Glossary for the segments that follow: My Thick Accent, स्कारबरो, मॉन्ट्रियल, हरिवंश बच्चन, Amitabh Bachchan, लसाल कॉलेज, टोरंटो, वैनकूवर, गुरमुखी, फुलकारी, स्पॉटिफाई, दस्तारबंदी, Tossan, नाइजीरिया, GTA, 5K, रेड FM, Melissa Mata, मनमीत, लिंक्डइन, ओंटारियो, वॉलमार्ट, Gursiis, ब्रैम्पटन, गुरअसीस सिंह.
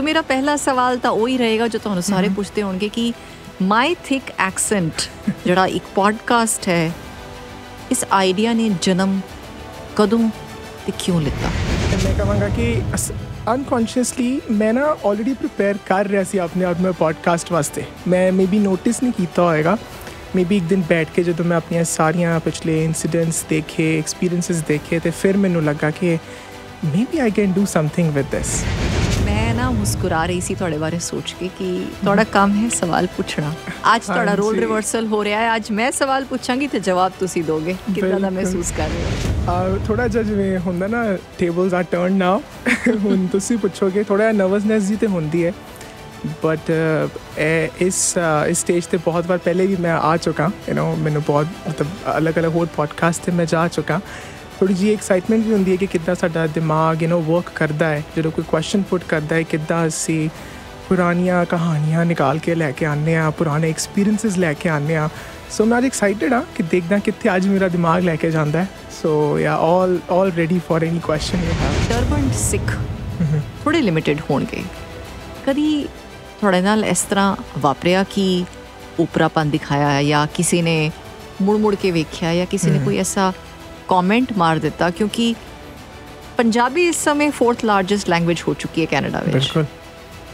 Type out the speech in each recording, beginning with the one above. तो मेरा पहला सवाल तो वही रहेगा जो तुहानू सारे पूछते होंगे कि माई थिक एक्सेंट जड़ा एक पॉडकास्ट है, इस आइडिया ने जन्म कदों ते क्यों लिता? मैं कहूँगा कि अनकॉन्शियसली मैं ना ऑलरेडी प्रिपेयर कर रहा सी अपने आप में पॉडकास्ट वास्ते। मैं मे बी नोटिस नहीं किया होएगा, मे बी एक दिन बैठ के जो मैं अपनी सारियाँ पिछले इंसीडेंट्स देखे, एक्सपीरियंसिस देखे, तो फिर मैनू लगा कि maybe I can do something with this. मैं ना मुस्कुरा रही सी थोड़े बारे सोच के कि थोड़ा काम है सवाल पूछना। आज थोड़ा रोल रिवर्सल हो रहा है, आज मैं सवाल पूछांगी तो जवाब तुसी दोगे। कितना महसूस कर रहे हो? थोड़ा जज में होंदा ना, टेबल्स आर टर्न नाउ, हुन तुसी पूछोगे, थोड़ा नर्वसनेस जी तो होंदी है। बट इस स्टेज पर बहुत बार पहले भी मैं आ चुका, यू नो, मैंने बहुत मतलब अलग अलग होर पॉडकास्ट से मैं जा चुका। थोड़ी जी एक्साइटमेंट भी होंदी है कि कितना साडा दिमाग, यू नो, वर्क करता है जो कोई क्वेश्चन पुट करता है, कितना असी पुरानियाँ कहानियाँ निकाल के लैके आने, पुराने एक्सपीरियंसिस लैके आने। सो मैं आज एक्साइटेड हाँ कि देखना कितने आज मेरा दिमाग लैके जाता है। So yeah all ready for any question. Turban Sikh थोड़े लिमिटेड होंगे, कभी थोड़े नाल इस तरह वापरिया कि उपरापन दिखाया या किसी ने मुड़ मुड़ के वेख्या या किसी ने कोई ऐसा कमेंट मार देता? क्योंकि पंजाबी इस समय 4th लार्जेस्ट लैंग्वेज हो चुकी है कैनेडा में,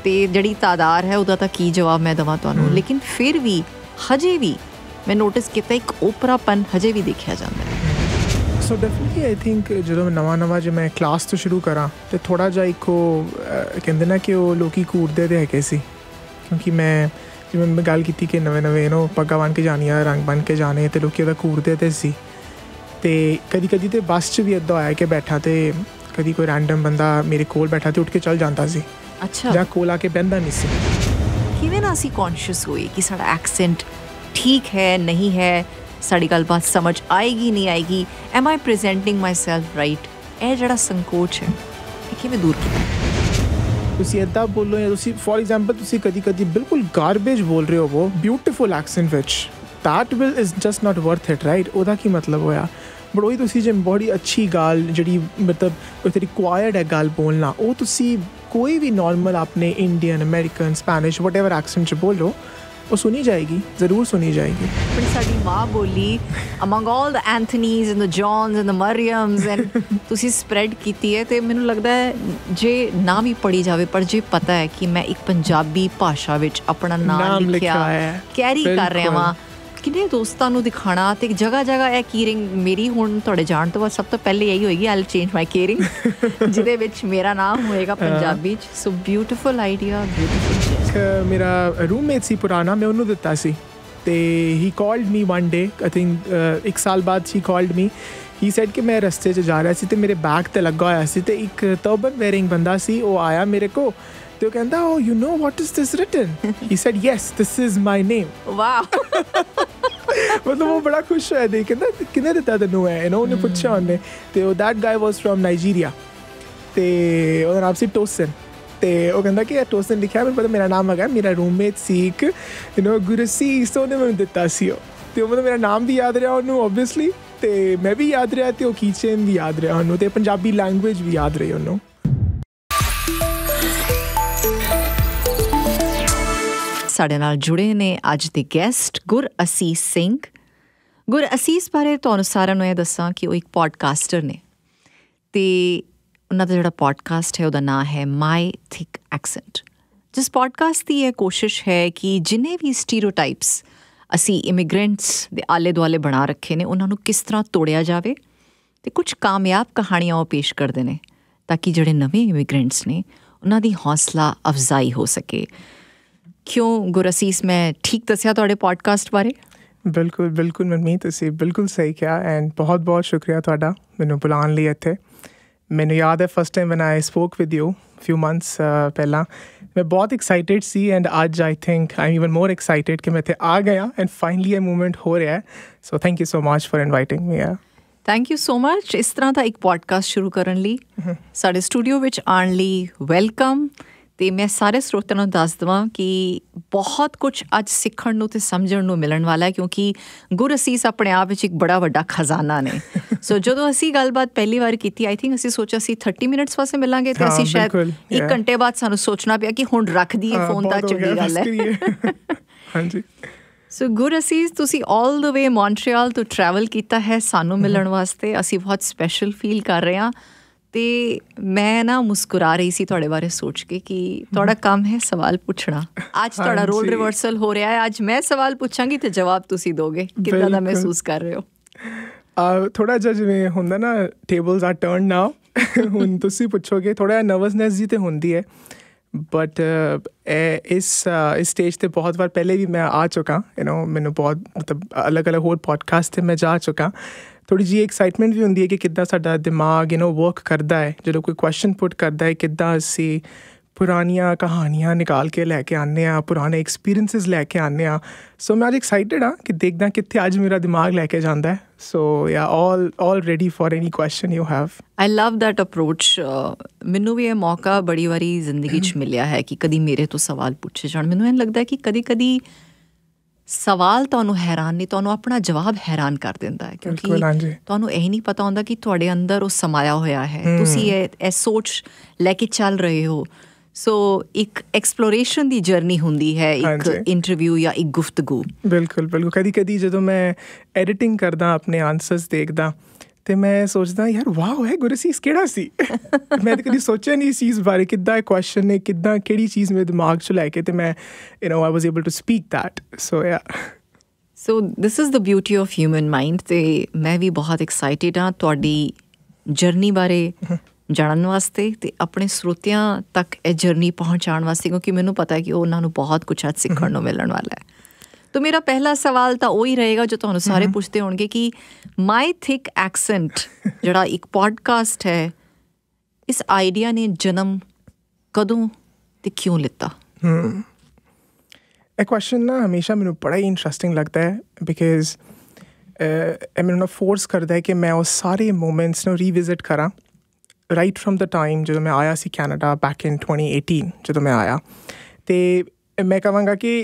तो जड़ी तादार है उदा तो की जवाब मैं देवां तुहानू, लेकिन फिर भी हजे भी मैं नोटिस किया एक ओपरापन हजे भी देखा जाता है। सो डेफिनेटली आई थिंक जो मैं नवा जो मैं क्लास तो शुरू करा तो थोड़ा जहा एक कहते ना कि वो लोग घूरते तो है सी, क्योंकि मैं जिवें मैं गल की कि नवे नवे नो पग्गां बन के जानिया, रंग बन के जाने, तो लोग घूरते तो सी। तो कभी कभी तो बस च भी इदा होया कि बैठा तो कभी कोई रैंडम बंदा मेरे कोल बैठा तो उठ के चल जाता सी। अच्छा। या कोल आके बहंदा नहीं सी। किवें ना असी कॉन्शियस होए कि साडा एक्सेंट ठीक है नहीं है, साडी गलबात समझ आएगी नहीं आएगी, am I presenting my self right? यह जड़ा संकोच है किवें दूर किया? तुसी इदा बोलो या तुसी फॉर एग्जाम्पल तुसी कभी कभी बिल्कुल गारबेज बोल रहे हो वो beautiful accent which that will is just not worth it, right? ओदा की मतलब होया? बट वही तुसी जो बड़ी अच्छी गाल जी मतलब रिक्वायर्ड है गाल बोलना, वो तुसी कोई भी नॉर्मल अपने Indian, American, Spanish, whatever accent बोलो, वो सुनी जाएगी, जरूर सुनी जाएगी। पर साडी माँ बोली among all the Anthonys and the Johns and the Mariams and तुसी स्प्रैड कीती है, तो मैनू लगता है जे ना भी पढ़ी जावे पर जे पता है कि मैं एक पंजाबी भाषा विच अपना नाम लिखिया कैरी कर रहा वहाँ, किन्ने दोस्तों को दिखाना तो जगह जगह है कीरिंग मेरी। हुण तुहाडे जाण तो बाद सब तो पहले यही होएगी आई चेंज माई केयरिंग जिहदे विच मेरा नाम होएगा पंजाबी च। So beautiful idea, beautiful. मेरा रूममेट सी पुराना, मैं उन्होंने दिता सी, ते he called me one day, I think एक साल बाद ही कॉल्ड मी। ही सैड कि मैं रस्ते च जा रहा सी ते मेरे बैग ते लगा होया सी, ते एक टर्बन वेयरिंग बंदा सी, वो आया मेरे को तो कहता oh you know what is this written? He said yes this is my name. वाह। मतलब वो बड़ा खुश है देख के ना, किन्ने दिता तेनों है, उन्हें पूछा उन्हें, तो that guy was from नाइजीरिया, तो उन्हें नाम से टोसन, तो वह कहता कि टोसन लिखा मैं पता मेरा नाम है। मेरा रूममेट सी एक, यू नो, गुरसीस, तो उन्हें मैं दिता सी, तो मतलब मेरा नाम भी याद रहा उन्होंने ओबियसली, तो मैं भी याद रहा, तो किचन भी याद रहा उन्होंने, तो पंजाबी लैंग्वेज भी याद रही उन्होंने। साढ़े नाल जुड़े ने अज के गैसट गुरअसीस सिंह। गुरअसीस बारे तो सारा यह दसा कि वो एक पॉडकास्टर ने, तो उन्होंने जोड़ा पॉडकास्ट है वह ना है माई थिक एक्सेंट। जिस पॉडकास्ट की यह कोशिश है कि जिन्हें भी स्टीरियोटाइप्स असी इमिग्रेंट्स के आले दुआले बना रखे ने उन्होंने किस तरह तोड़िया जाए, तो कुछ कामयाब कहानियाँ वह पेश करते हैं ताकि जोड़े नवे इमिग्रेंट्स ने उन्होंने हौसला अफजाई हो सके। क्यों गुरअसीस, मैं ठीक दसिया तुहाडे पॉडकास्ट बारे? बिल्कुल बिल्कुल मनमीत, तुसीं बिल्कुल सही किया, एंड बहुत बहुत शुक्रिया तुहाडा मैनू बुलाने लिए इत्थे। मैनू याद है first time when I spoke with you few months पहला, मैं बहुत एक्साइटेड सी, एंड आज I think I am even more excited कि मैं इत्थे आ गया एंड फाइनली ये मूवमेंट हो रहा है। So thank you so much for inviting me. Thank you so much इस तरह का एक पॉडकास्ट शुरू करन लई, साडे स्टूडियो विच आउण लई वेलकम, तो मैं सारे स्रोतां नूं दस देवां कि बहुत कुछ अज सीखण नूं ते समझण नूं मिलण वाला है, क्योंकि गुरअसीस अपने आप विच एक बड़ा वड्डा खजाना ने। सो जदों असी गलबात पहली बार की, आई थिंक असी सोचा सी 30 मिनट्स वास्ते मिलांगे ते असी शायद 1 घंटे बाद सानूं सोचना पिया कि हुण रख दीए फोन दा, चंगी गल है। हां जी। सो गुरअसीस, तुसी ऑल द वे मॉन्ट्रियल तो ट्रैवल किया है सानूं मिलण वास्ते, असी बहुत स्पैशल फील कर रहे हैं। ਤੇ मैं ना मुस्कुरा रही सी ਤੁਹਾਡੇ ਬਾਰੇ सोच के कि ਤੁਹਾਡਾ ਕੰਮ ਹੈ ਸਵਾਲ ਪੁੱਛਣਾ। ਅੱਜ ਤੁਹਾਡਾ ਰੋਲ ਰਿਵਰਸਲ ਹੋ ਰਿਹਾ ਹੈ, ਅੱਜ ਮੈਂ ਸਵਾਲ ਪੁੱਛਾਂਗੀ ਤੇ ਜਵਾਬ ਤੁਸੀਂ ਦੋਗੇ। ਕਿੱਦਾਂ ਦਾ ਮਹਿਸੂਸ ਕਰ ਰਹੇ ਹੋ? ਥੋੜਾ ਜਿਹਾ ਜਿਵੇਂ ਹੁੰਦਾ ਨਾ, ਟੇਬਲਸ ਆਰ ਟਰਨਡ ਨਾਓ, ਹੁਣ ਤੁਸੀਂ ਪੁੱਛੋਗੇ। ਥੋੜਾ ਨਰਵਸਨੈਸ ਜੀ ਤੇ ਹੁੰਦੀ ਹੈ, ਬਟ ਇਸ ਸਟੇਜ 'ਤੇ ਬਹੁਤ ਵਾਰ ਪਹਿਲੇ ਵੀ ਮੈਂ ਆ ਚੁੱਕਾ, ਮੈਨੂੰ ਬਹੁਤ ਮਤਲਬ ਅਲੱਗ ਅਲੱਗ ਹੋਰ ਪੋਡਕਾਸਟ 'ਤੇ ਮੈਂ ਜਾ ਚੁੱਕਾ। थोड़ी जी एक्साइटमेंट भी होंगी है कि कितना साढ़ा दिमाग वर्क करता है जो कोई क्वेश्चन पुट करता है, कि असी पुरानिया कहानियाँ निकाल के लैके आने आ, पुराने एक्सपीरियंसिस लैके आने आ। सो मैं अज एक्साइटिड हाँ कि देखदा कितने अज मेरा दिमाग लैके जाता है। So yeah all ready for any question you have. I love that approach. मैनू भी यह मौका बड़ी बारी जिंदगी मिलिया है कि कभी मेरे तो सवाल पूछे जाए। मैनू लगता है कि कभी कभी सवाल तो हैरान नहीं, तो अपना जवाब हैरान कर देता है, क्योंकि तो यही नहीं पता होंगे कि थोड़े अंदर वो समाया होया है, तुसी सोच लैके चल रहे हो। सो एक एक्सप्लोरेशन की जर्नी होंगी है, एक इंटरव्यू या एक गुफ्तगू। बिल्कुल बिल्कुल। कभी कभी जो मैं एडिटिंग करदा, अपने आंसर्स देखदा, तो मैं सोचदा यार वाह है गुरसीस केड़ा सी। मैं कभी सोचा नहीं इस चीज़ बारे, कि क्वेश्चन ने कि चीज़ मेरे दिमाग च लैके, तो मैं I was able to speak that. So yeah so this is the beauty of human mind. तो मैं भी बहुत एक्साइटिड हाँ तुहाडी जर्नी बारे जानन वास्ते, तो अपने स्रोतियाँ तक यह जर्नी पहुँचाने वास्ते, क्योंकि मैनू पता है कि उन्होंने बहुत कुछ अच्छ सीखण नूं मिलण वाला है। तो मेरा पहला सवाल तो वही रहेगा जो तुहानूं सारे पूछते होंगे कि माई थिक एक्सेंट जड़ा एक पॉडकास्ट है, इस आइडिया ने जन्म कदों ते क्यों लिता? ए क्वेश्चन ना हमेशा मैनू बड़ा ही इंट्रस्टिंग लगता है, बिकॉज मैनू ना फोर्स करता है कि मैं उस सारे मोमेंट्स नूं रीविजिट करा, राइट फ्रॉम द टाइम जो मैं आया सी कैनेडा बैक इन 2018 जो मैं आया। तो मैं कहांगा कि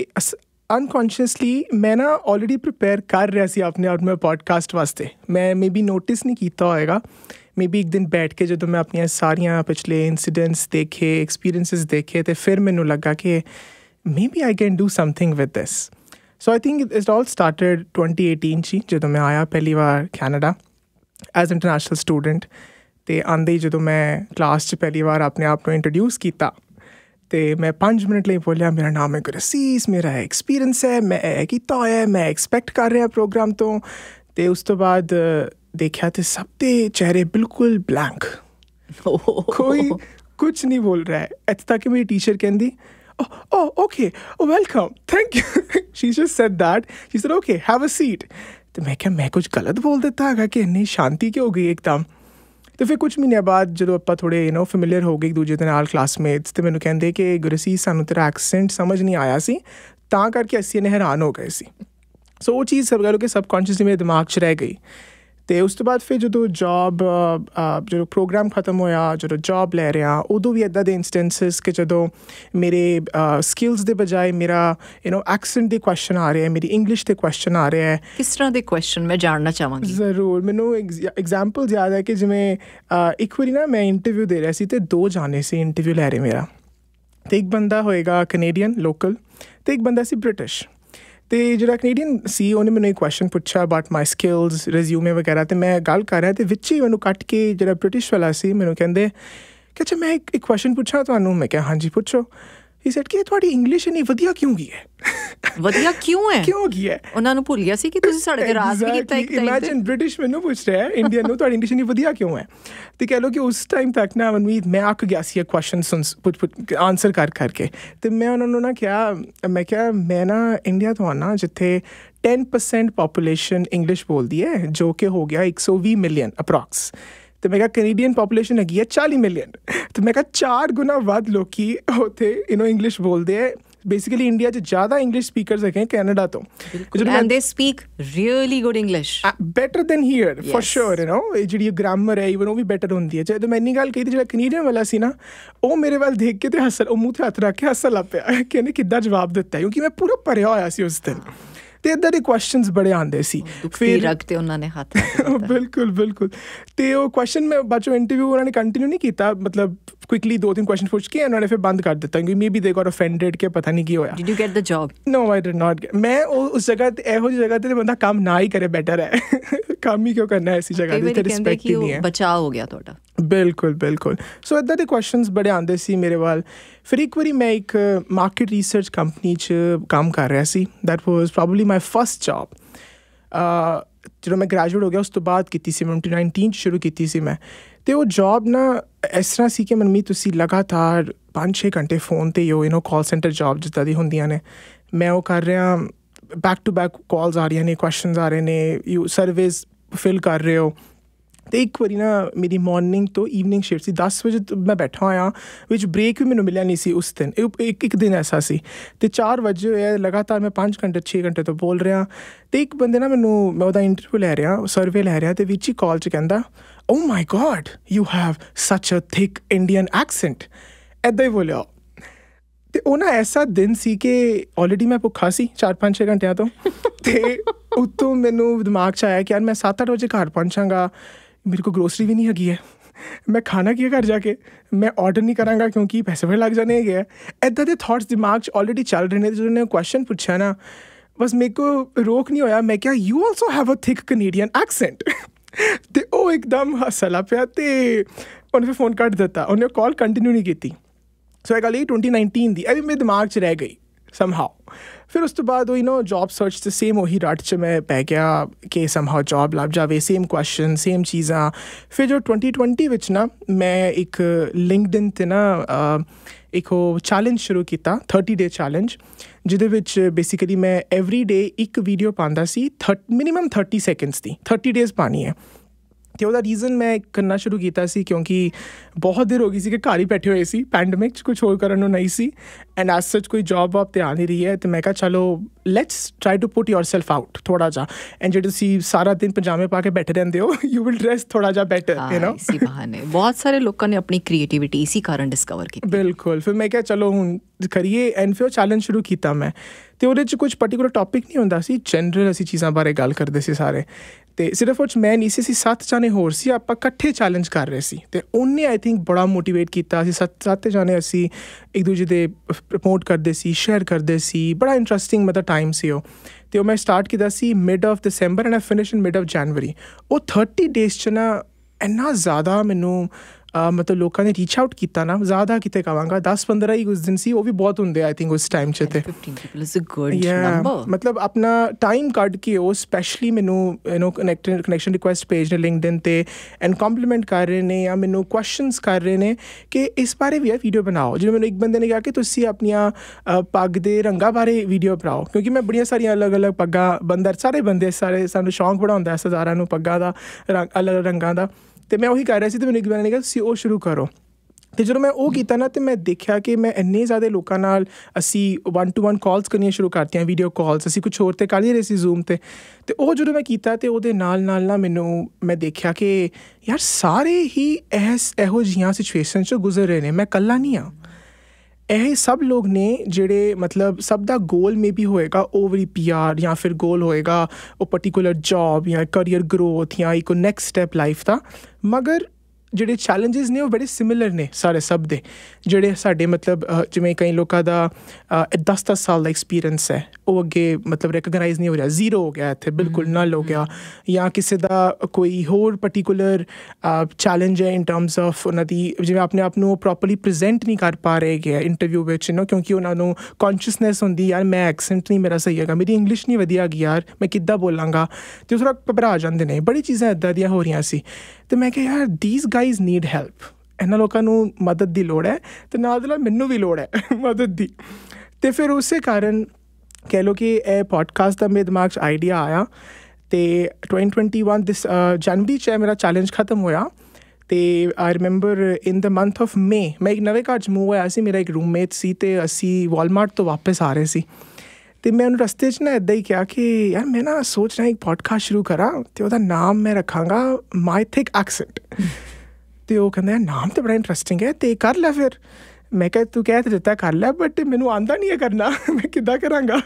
अनकॉन्शियसली मैं ना ऑलरेडी प्रिपेयर कर रहा सी अपने आप में पॉडकास्ट वास्ते। मैं मे बी नोटिस नहीं किया होएगा, मे बी एक दिन बैठ के जो मैं अपनी सारिया पिछले इंसीडेंट्स देखे, एक्सपीरियंसिस देखे, तो फिर मैनू लगा कि maybe I can do something with this. So I think it all started 2018 ची, जो मैं आया पहली बार कैनेडा एज इंटरनेशनल स्टूडेंट। तो आंदे ही जो मैं क्लास च पहली बार अपने आप को इंट्रोड्यूस किया, तो मैं 5 मिनट लिए बोलिया मेरा नाम है गुरसीस, मेरा एक्सपीरियंस है, मैं यह किया है, मैं एक्सपैक्ट कर रहा प्रोग्राम तो। तो उस तो बाद देखा तो सबके चेहरे बिल्कुल ब्लैंक, कोई कुछ नहीं बोल रहा है। इत्थे तक मेरी टीचर कहती okay welcome thank you, she just said that, she said okay have a seat. तो मैं क्या मैं कुछ गलत बोल देता है कि इतनी शांति क्यों हो गई एकदम? तो फिर कुछ महीने बाद जो आप थोड़े फेमिलियर हो गए एक दूजे के क्लासमेट्स, तो मैं कहते कि गुरसीस सानू तेरा एक्सेंट समझ नहीं आया सी, तां करके असी इन्हें हैरान हो गए सी। सो वो चीज़ सब कह लो कि सबकॉन्शियसली मेरे दिमाग च रह गई। तो उस तो बाद फिर जो जॉब जो प्रोग्राम खत्म होया, जो जॉब लै रहा, उदों भी इदा दे इंस्टेंसिस कि जो मेरे स्किल्स के बजाय मेरा एक्सेंट के क्वेश्चन आ रहे हैं, मेरी इंग्लिश के क्वेश्चन आ रहे हैं। किस तरह के क्वेश्चन मैं जानना चाहूँगी? जरूर। मैनू एग्जाम्पल याद है कि जिमें एक बार ना मैं इंटरव्यू दे रहा सी, तो 2 जाने से इंटरव्यू लै रहे मेरा, तो एक बंदा होएगा कैनेडियन लोकल, तो एक बंदा सी ब्रिटिश। तो जो कनेडियन सी उन्हें मैंने एक क्वेश्चन पूछा अबाउट माई स्किल्स, रिज्यूमे वगैरह, तो मैं गल कर रहा तो विच ही मैं कट के जो ब्रिटिश वाला सी मैं कहते कि अच्छा मैं एक क्वेश्चन पूछा थानू। मैं क्या हाँ जी पूछो। इस सेट कि थोड़ी इंग्लिश इतनी वधिया क्यों गई है? वधिया क्यों है? क्यों गई है? उन्होंने भूल गया सी कि तुसी साडे ते राज भी कीता। इमेजिन ब्रिटिश मैनू पूछ रहा है इंडियन नू थोड़ी इंग्लिश इतनी वधिया क्यों है? तो कह लो कि उस टाइम तक ना मनमीत मैं आक गया सी क्वेश्चन सुन आंसर कर करके। तो मैं उन्होंने ना क्या मैं क्या मैं ना इंडिया तो आना जिथे 10% पॉपूलेशन इंग्लिश बोलती है, जो कि हो गया 120 मिलियन अपरोक्स। तो मैं क्या कैनेडियन पॉपूलेशन हैगी है 40 मिलियन। तो मैं क्या 4 गुना वध लोग उथे इंग्लिश बोलते हैं, बेसिकली इंडिया जो ज़्यादा इंग्लिश स्पीकर्स हैं कनाडा तो and they speak really good English better than here for sure you know जी ग्रामर है इवन वो भी बेटर होंदी है तो मैं इन्नी गल कही जो कनेडियन वाला सी ना वो मेरे वाल देख के तो हसल मूँह हथ रख के हसल लग पाया कि उन्हें कितना जवाब दिता क्योंकि मैं पूरा भरया होया सी उस दिन तो इदा के क्वेश्चन बड़े आते फिर रखते उन्होंने हाथ बिल्कुल बिल्कुल तो वो क्वेश्चन मैं बाद चो इंटरव्यू उन्होंने कंटिन्यू नहीं किया मतलब क्विकली दो तीन क्वेश्चन पूछ के उन्होंने फिर बंद कर दिता क्योंकि maybe they got offended के पता नहीं की होया did you get the job no I did not get मैं उस जगह एहो जी जगह तो बंदा काम ना ही करे बेटर है काम ही क्यों करना है ऐसी जगह पे रिस्पेक्ट ही नहीं है बचाव हो गया थोड़ा बिल्कुल बिल्कुल सो इदा के क्वेश्चन बड़े आते सी मेरे वाल फिर एक बारी मैं एक मार्केट रिसर्च कंपनी च काम कर रहा सी that was probably my first job जो मैं ग्रेजुएट हो गया उस तो बाद की सी मैं 2019 शुरू की सी मैं तो वो जॉब ना इस तरह सी कि मनमीत तुसी लगातार 5-6 घंटे फोन पर हो you know call centre job जिदा दी होंदियां ने मैं वो कर रहा बैक टू बैक कॉल्स आ रही ने क्वेश्चन आ रहे ने यू सर्वेज फिल कर रहे हो तो एक बारी ना मेरी मॉर्निंग तो ईवनिंग शिफ्ट सी 10 बजे तो मैं बैठा होया विच ब्रेक भी मैंने मिलया नहीं सी उस दिन एक दिन ऐसा सी तो 4 बजे होया लगातार मैं 5-6 घंटे तो बोल रहा तो एक बंदे ना मैनू मैं उहदा इंटरव्यू लै रहा सर्वे लै रहा तो विच ही कॉल च कहंदा oh my God you have such a thick Indian accent ऐदा ही बोलिया तो वह ना ऐसा दिन सी कि ऑलरेडी मैं भुखा सी 4-5-6 घंटिया तो उतों मैनू दिमाग च आया कि यार मैं 7-8 बजे घर पहुँचांगा मेरे को ग्रोसरी भी नहीं हैगी है मैं खाना किया घर जाके मैं ऑर्डर नहीं कराँगा क्योंकि पैसे बड़े लग जाने है इदा के थॉट्स दिमाग च ऑलरेडी चल रहे हैं जो उन्होंने क्वेश्चन पूछा ना बस मेरे को रोक नहीं होया मैं क्या you also have a thick Canadian accent तो वो एकदम हसला पाया तो उन्हें फिर फोन कट दिता उन्हें कॉल कंटिन्यू नहीं की सो एक गल 2019 दी अभी मेरे दिमाग च रह गई समहाउ फिर उस तो बाद यू नो जॉब सर्च से सेम वही रट च मैं पै गया कि समहाउ जॉब लभ जाए सेम क्वेश्चन सेम चीज़ा फिर जो 2020 विच ना मैं एक लिंक्डइन ते ना एक वो चैलेंज शुरू किया 30 डे चैलेंज जिदे विच बेसिकली मैं एवरी डे एक वीडियो पाँदा सी मिनिमम 30 सैकेंड्स की 30 डेज पानी है तो वह रीज़न मैं करना शुरू किया क्योंकि बहुत देर हो गई सी कि घर ही बैठे हुए सी पैंडमिक कुछ होर करन नूं नहीं सी एंड एज सच कोई जॉब वॉब तो आ नहीं रही है तो मैं कहा चलो let's try to put your self out थोड़ा जा एंड जो तुसी सारा दिन पजामे पा के बैठे रहंदे हो यू विल ड्रेस थोड़ा जा बेटर यू नो इसी बहाने बहुत सारे लोगों ने अपनी क्रिएटिविटी इसी कारण डिस्कवर की बिल्कुल फिर मैं कहा चलो हुण करिए एंड फिर चैलेंज शुरू किया मैं तो वो कुछ पर्टिकुलर टॉपिक नहीं होंदा सी जनरल असी चीज़ों बारे गल करते सी सारे तो सिर्फ उस मैं नहीं सी 7 जाने होर सी आप कट्ठे चैलेंज कर रहे सी तो उन्हें आई थिंक बड़ा मोटिवेट किया 7 जाने असी एक दूजे दे प्रमोट करते सी शेयर करते सी बड़ा इंट्रस्टिंग मतलब टाइम से हो तो मैं स्टार्ट किया सी mid of December and I finish in mid of January वो 30 डेज च ना इन्ना ज़्यादा मैनू मतलब लोगों ने रीच आउट किया ना ज़्यादा कितने कहांगा 10-15 ही उस दिन सी वो भी बहुत होंगे आई थिंक उस टाइम से मतलब अपना टाइम काट के वो स्पैशली मैनू यू नो कनैक्शन रिक्वेस्ट भेज ने लिंक्डइन पे एंड कॉम्पलीमेंट कर रहे हैं या मैनू क्वेश्चनस कर रहे हैं कि इस बारे भी वीडियो बनाओ जिन्हें मैंने एक बंदे ने कहा कि तुसी अपनिया पग के रंगों बारे वीडियो बनाओ क्योंकि मैं बड़िया सारिया अलग अलग पग्गां सारे बंदे सानू शौक बड़ा होंदा सारा पग्गां दा अलग अलग रंगां दा तो मैं वही कर रहा सी तो मैंने एक बार ने कहा तुसी वो शुरू करो तो जो मैं वो किया ना तो मैं देखा कि मैं इन्ने ज़्यादा लोगों नाल असी 1-to-1 कॉल्स करनी शुरू करती हैं वीडियो कॉल्स असी कुछ होर तो कर ही रहे सी जूम ते तो वो जो मैं किया तो वो ना मैनू मैं देखा कि यार सारे ही एहो जियां सिचुएशन चो गुजर रहे हैं मैं कल्ला नहीं हाँ यह सब लोग ने जिहड़े मतलब सब दा गोल मे भी होएगा ओवरी PR या फिर गोल होएगा वो पर्टिकुलर जॉब या करियर ग्रोथ या एक नैक्सट स्टैप लाइफ का मगर जिहड़े चैलेंजिज ने वो बड़े सिमिलर ने सारे सब दे जिहड़े साडे मतलब जिवें कई लोगों का 10-10 साल का एक्सपीरियंस है वो अगे मतलब रिकगनाइज नहीं हो रहा जीरो हो गया इत्थे बिल्कुल नल हो गया या किसी का कोई होर पर्टिकुलर चैलेंज है इन टर्म्स ऑफ उन्हां दी जिवें अपने आप नूं प्रॉपरली प्रेजेंट नहीं कर पा रहे गए इंटरव्यू विच नो क्योंकि उन्हां नूं कॉन्शियसनैस होंदी यार मैं एक्सेंट नहीं मेरा सही है मेरी इंग्लिश नहीं वधिया हैगी यार मैं किद्दां बोलांगा तो थोड़ा घबरा जाते हैं बड़ी चीज़ां इदां दियां हो रही सी तो मैं कहा यार दीज गाइज नीड हैल्प इन्हां लोकां नूं मदद दी लोड़ है तो नाल मैनू भी लोड़ है मदद दी तो फिर उस कारण कह लो कि पॉडकास्ट का मेरे दिमाग च आइडिया आया तो 2021 दिस जनवरी च मेरा चैलेंज खत्म होया ते I remember in the month of May मैं एक नवे घर च मूव होया सी, मेरा एक रूममेट सी ते असी वॉलमार्ट तो वापस आ रहे सी ते मैं उन्हें रस्ते च ना इदा ही कहा कि यार मैं ना सोच रहा एक पॉडकास्ट शुरू करा तो वह नाम मैं रखांगा माई थिक एक्सेंट। तो वह कहना नाम तो बड़ा इंट्रस्टिंग है तो कर लै फिर। मैं कह तू कह तो दिता कर लै बट मैनू आता नहीं है करना मैं किदा कराँगा,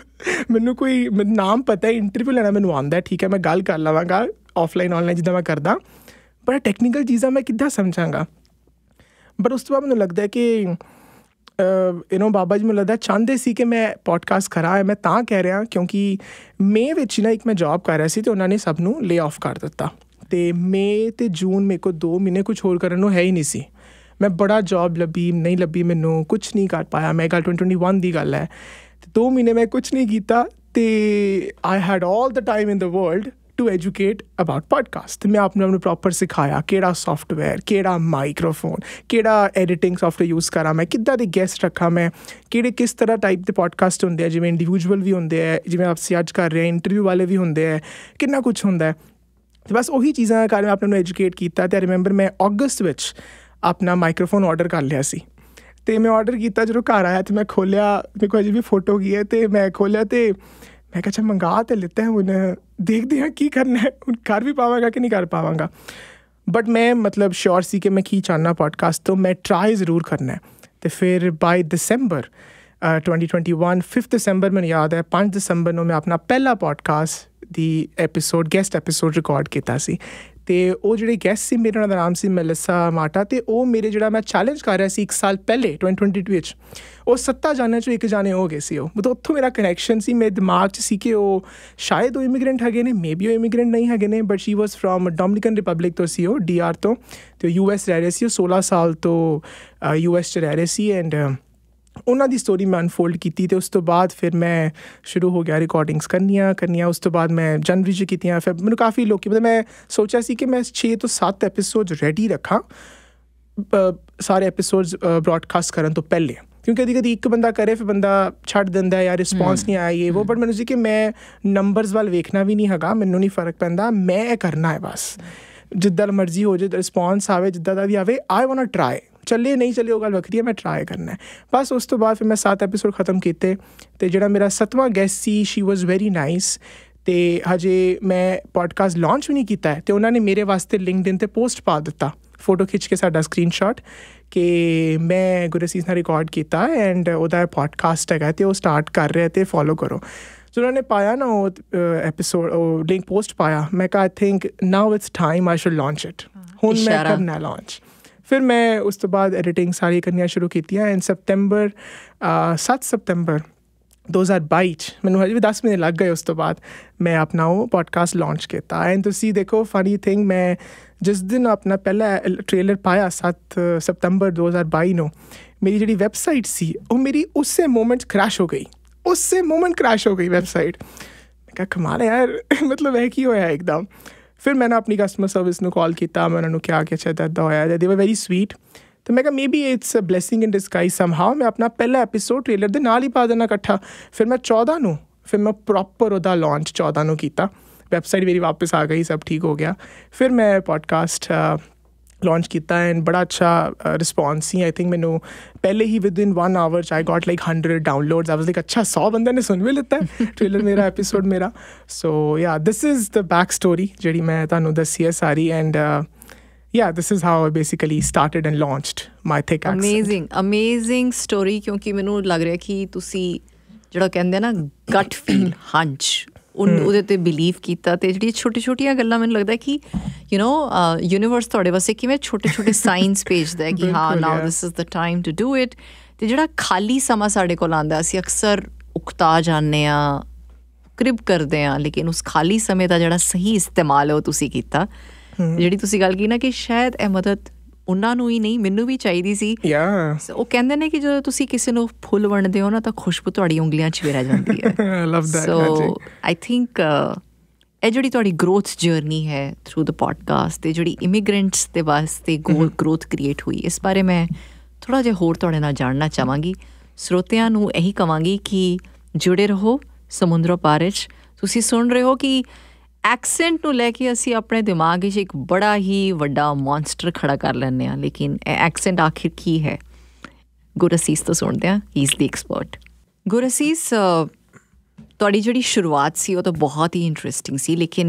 मैनू कोई नाम पता है इंटरव्यू लैना मैनू आता ठीक है मैं गल कर लवांगा ऑफलाइन ऑनलाइन जिदा मैं करदा पर टैक्नीकल चीज़ा मैं किदा समझांगा। बट उस तो बाद मैनू लगता है कि इनो बाबा जी मैं लगता चाहते सी कि मैं पॉडकास्ट करा मैं तां कह रहा क्योंकि मे विच ना एक मैं जॉब कर रहा सी ते उन्होंने सबनों ले ऑफ कर दिता तो मे तो जून मेरे को 2 महीने कुछ होर करन नू है ही नहीं सी। मैं बड़ा जॉब लभी नहीं लभी मैनू कुछ नहीं कर पाया, मैं गल 2021 की गल है तो 2 महीने मैं कुछ नहीं किया तो I had all the time in the world to educate about podcast. मैं आपने प्रॉपर सिखाया केड़ा सॉफ्टवेयर केड़ा माइक्रोफोन केड़ा एडिटिंग सॉफ्टवेयर यूज़ करा मैं किदा दे गेस्ट रखा मैं केड़े किस तरह टाइप के पॉडकास्ट होंदे है जिवें इंडिविजुअल भी होंदे है जिवें आपसी अज कर रहे हैं इंटरव्यू वाले भी होंदे है कितना कुछ होंदा है। तो बस उही चीज़ों के कारण आपने एजुकेट किया। तो रिमेंबर मैं अगस्त विच अपना माइक्रोफोन ऑर्डर कर लिया सी ते मैं ऑर्डर किया जो घर आया तो मैं खोलिया मेरे को अजे भी फोटो की है तो मैं खोलिया तो मैं कहा अच्छा मंगा तो लेते हैं उन्हें देखते हैं की करना है उन कर भी पावांगा कि नहीं कर पावांगा। बट मैं मतलब श्योर सी कि मैं की चाहना पॉडकास्ट तो मैं ट्राई जरूर करना है। तो फिर बाय दिसंबर 2021 5 दिसंबर मैंने याद है 5 दिसंबर में अपना पहला पॉडकास्ट दी एपीसोड गेस्ट एपीसोड रिकॉर्ड किया सी ते वो जोड़े गेस्ट से मेरे उन्होंने नाम से मेलिसा माटा तो वो मेरे जोड़ा मैं चैलेंज कर रहा सी 1 साल पहले 2022 वो 7 जाने चो 1 जाने हो गए सी। मतलब उत्थों मेरा कनैक्शन सी मेरे दिमाग च सी कि वो शायद वो इमीग्रेंट हैगे ने मे बी वो इमीग्रेंट नहीं हैगे ने but she was from Dominican Republic तो सी वो DR तो US रह रहे सी 16 साल तो US च रह रहे सी एंड उन्हों की स्टोरी मैं अनफोल्ड की। उस तो बाद फिर मैं शुरू हो गया रिकॉर्डिंग्स करनिया उस तो बाद मैं जनवरी च कीतियां फिर मैंने काफ़ी लोग मतलब मैं सोचा सी कि मैं 6 तो 7 एपीसोड रेडी रखा सारे एपीसोड्स ब्रॉडकास्ट करन तो पहले क्योंकि कभी कभी एक बंदा करे फिर बंदा छड़ दिंदा यार रिस्पॉन्स नहीं आया ये वो बट मैंने जी कि मैं नंबरस वाल वेखना भी नहीं हैगा मैनू नहीं फर्क पैंदा मैं करना है बस जिदा मर्जी हो जाए रिस्पॉन्स आवे जिदा का भी आवे आई वांट ट्राई चले नहीं चले वो गल वक्री है मैं ट्राई करना है बस। उस तो बाद फिर मैं 7 एपीसोड खत्म किए तो जोड़ा मेरा 7वां गेस्ट सी शी वॉज वेरी नाइस तो हजे मैं पॉडकास्ट लॉन्च भी नहीं किया है तो उन्होंने मेरे वास्ते लिंक्डइन ते पोस्ट पा दिता फोटो खिंच के साडा स्क्रीनशॉट कि मैं गुरसीस ने रिकॉर्ड किया एंड वह पॉडकास्ट है तो वह स्टार्ट कर रहे तो फॉलो करो। तो उन्होंने पाया ना वो एपीसोड लिंक पोस्ट पाया मैं कहा I think now it's time I should launch it हूँ मैं करना लॉन्च। फिर मैं उस तो बाद एडिटिंग सारी करनी शुरू की एंड सितंबर 7 सितंबर 2022 मैंू हजे भी 10 महीने लग गए उस तो बाद मैं अपना वो पॉडकास्ट लॉन्च किया। एंड तुसी देखो फनी थिंग मैं जिस दिन अपना पहला ट्रेलर पाया 7 सितंबर 2022 को मेरी जी वैबसाइट सी वो मेरी उससे मोमेंट क्रैश हो गई वैबसाइट। मैं कहा कमाल यार मतलब है कि होया एकदम। फिर मैंने अपनी कस्टमर सर्विस को कॉल किया मैं उन्होंने क्या कि अच्छा इदा होया दे वर वेरी स्वीट तो मैं कहा maybe it's a blessing in disguise somehow मैं अपना पहला एपीसोड ट्रेलर के नाल ही पा देना इकट्ठा। फिर मैं 14 फिर मैं प्रॉपर वह लॉन्च 14 किया वैबसाइट मेरी वापस आ गई सब ठीक हो गया। फिर मैं पॉडकास्ट लॉन्च किया एंड बड़ा अच्छा रिस्पॉन्स सी आई थिंक मैनू पहले ही within 1 hour I got like 100 downloads I was like अच्छा 100 बंदे ने सुन भी लेता है ट्रेलर मेरा एपीसोड मेरा। So yeah this is the back story जी मैं तुहानू दसी है सारी and yeah this is how I basically started and launched my thick accent. amazing story क्योंकि मैनू लग रहा कि तुसी जिहड़ा कहंदे ना गट फील हंच ਉਹਦੇ ਤੇ ਬਿਲੀਵ ਕੀਤਾ ਤੇ ਜਿਹੜੀਆਂ ਛੋਟੀ ਛੋਟੀਆਂ ਗੱਲਾਂ ਮੈਨੂੰ ਲੱਗਦਾ ਕਿ ਯੂ نو ਯੂਨੀਵਰਸ ਤੁਹਾਡੇ ਵਾਸਤੇ ਕਿਵੇਂ ਛੋਟੇ ਛੋਟੇ ਸਾਈਨਸ ਭੇਜਦਾ ਕਿ ਹਾਂ now this is the time to do it ਤੇ ਜਿਹੜਾ ਖਾਲੀ ਸਮਾਂ ਸਾਡੇ ਕੋਲ ਆਉਂਦਾ ਅਸੀਂ ਅਕਸਰ ਉਕਤਾ ਜਾਂਦੇ ਹਾਂ ਕ੍ਰਿਬ ਕਰਦੇ ਹਾਂ ਲੇਕਿਨ ਉਸ ਖਾਲੀ ਸਮੇਂ ਦਾ ਜਿਹੜਾ ਸਹੀ ਇਸਤੇਮਾਲ ਹੈ ਉਹ ਤੁਸੀਂ ਕੀਤਾ। ਜਿਹੜੀ ਤੁਸੀਂ ਗੱਲ ਕੀ ਨਾ ਕਿ ਸ਼ਾਇਦ ਇਹ ਮਦਦ ਉਹਨਾਂ ਨੂੰ ਹੀ ਨਹੀਂ ਮੈਨੂੰ ਵੀ ਚਾਹੀਦੀ ਸੀ। ਉਹ ਕਹਿੰਦੇ ਨੇ ਕਿ ਜਦੋਂ ਤੁਸੀਂ ਕਿਸੇ ਨੂੰ ਫੁੱਲ ਵੰਡਦੇ ਹੋ ਨਾ ਤਾਂ ਖੁਸ਼ਬੂ ਤੁਹਾਡੀ ਉਂਗਲੀਆਂ 'ਚ ਵੀ ਰਹਿ ਜਾਂਦੀ ਹੈ। ਸੋ ਆਈ ਥਿੰਕ ਇਹ ਜਿਹੜੀ ਤੁਹਾਡੀ ਗਰੋਥ ਜਰਨੀ ਹੈ ਥਰੂ ਦ ਪੋਡਕਾਸਟ ਅਤੇ ਜਿਹੜੀ ਇਮੀਗ੍ਰੈਂਟਸ ਦੇ ਵਾਸਤੇ ਗਰੋਥ ਕ੍ਰੀਏਟ ਹੋਈ ਇਸ ਬਾਰੇ ਮੈਂ ਥੋੜ੍ਹਾ ਜਿਹਾ ਹੋਰ ਤੁਹਾਡੇ ਨਾਲ ਜਾਣਨਾ ਚਾਹਾਂਗੀ। ਸਰੋਤਿਆਂ ਨੂੰ ਇਹੀ ਕਹਾਂਗੀ ਕਿ ਜੁੜੇ ਰਹੋ ਸਮੁੰਦਰੋਂ ਪਾਰ 'ਚ। ਤੁਸੀਂ ਸੁਣ ਰਹੇ ਹੋ ਕਿ एक्सेंट को लैके असी अपने दिमाग में एक बड़ा ही वड्डा मॉन्स्टर खड़ा कर लेने हैं, लेकिन एक्सेंट आखिर की है? गुरसीस तो सुनते हैं, he is the expert. Gursees, थोड़ी जी शुरुआत सी वो तो बहुत ही इंटरस्टिंग सी, लेकिन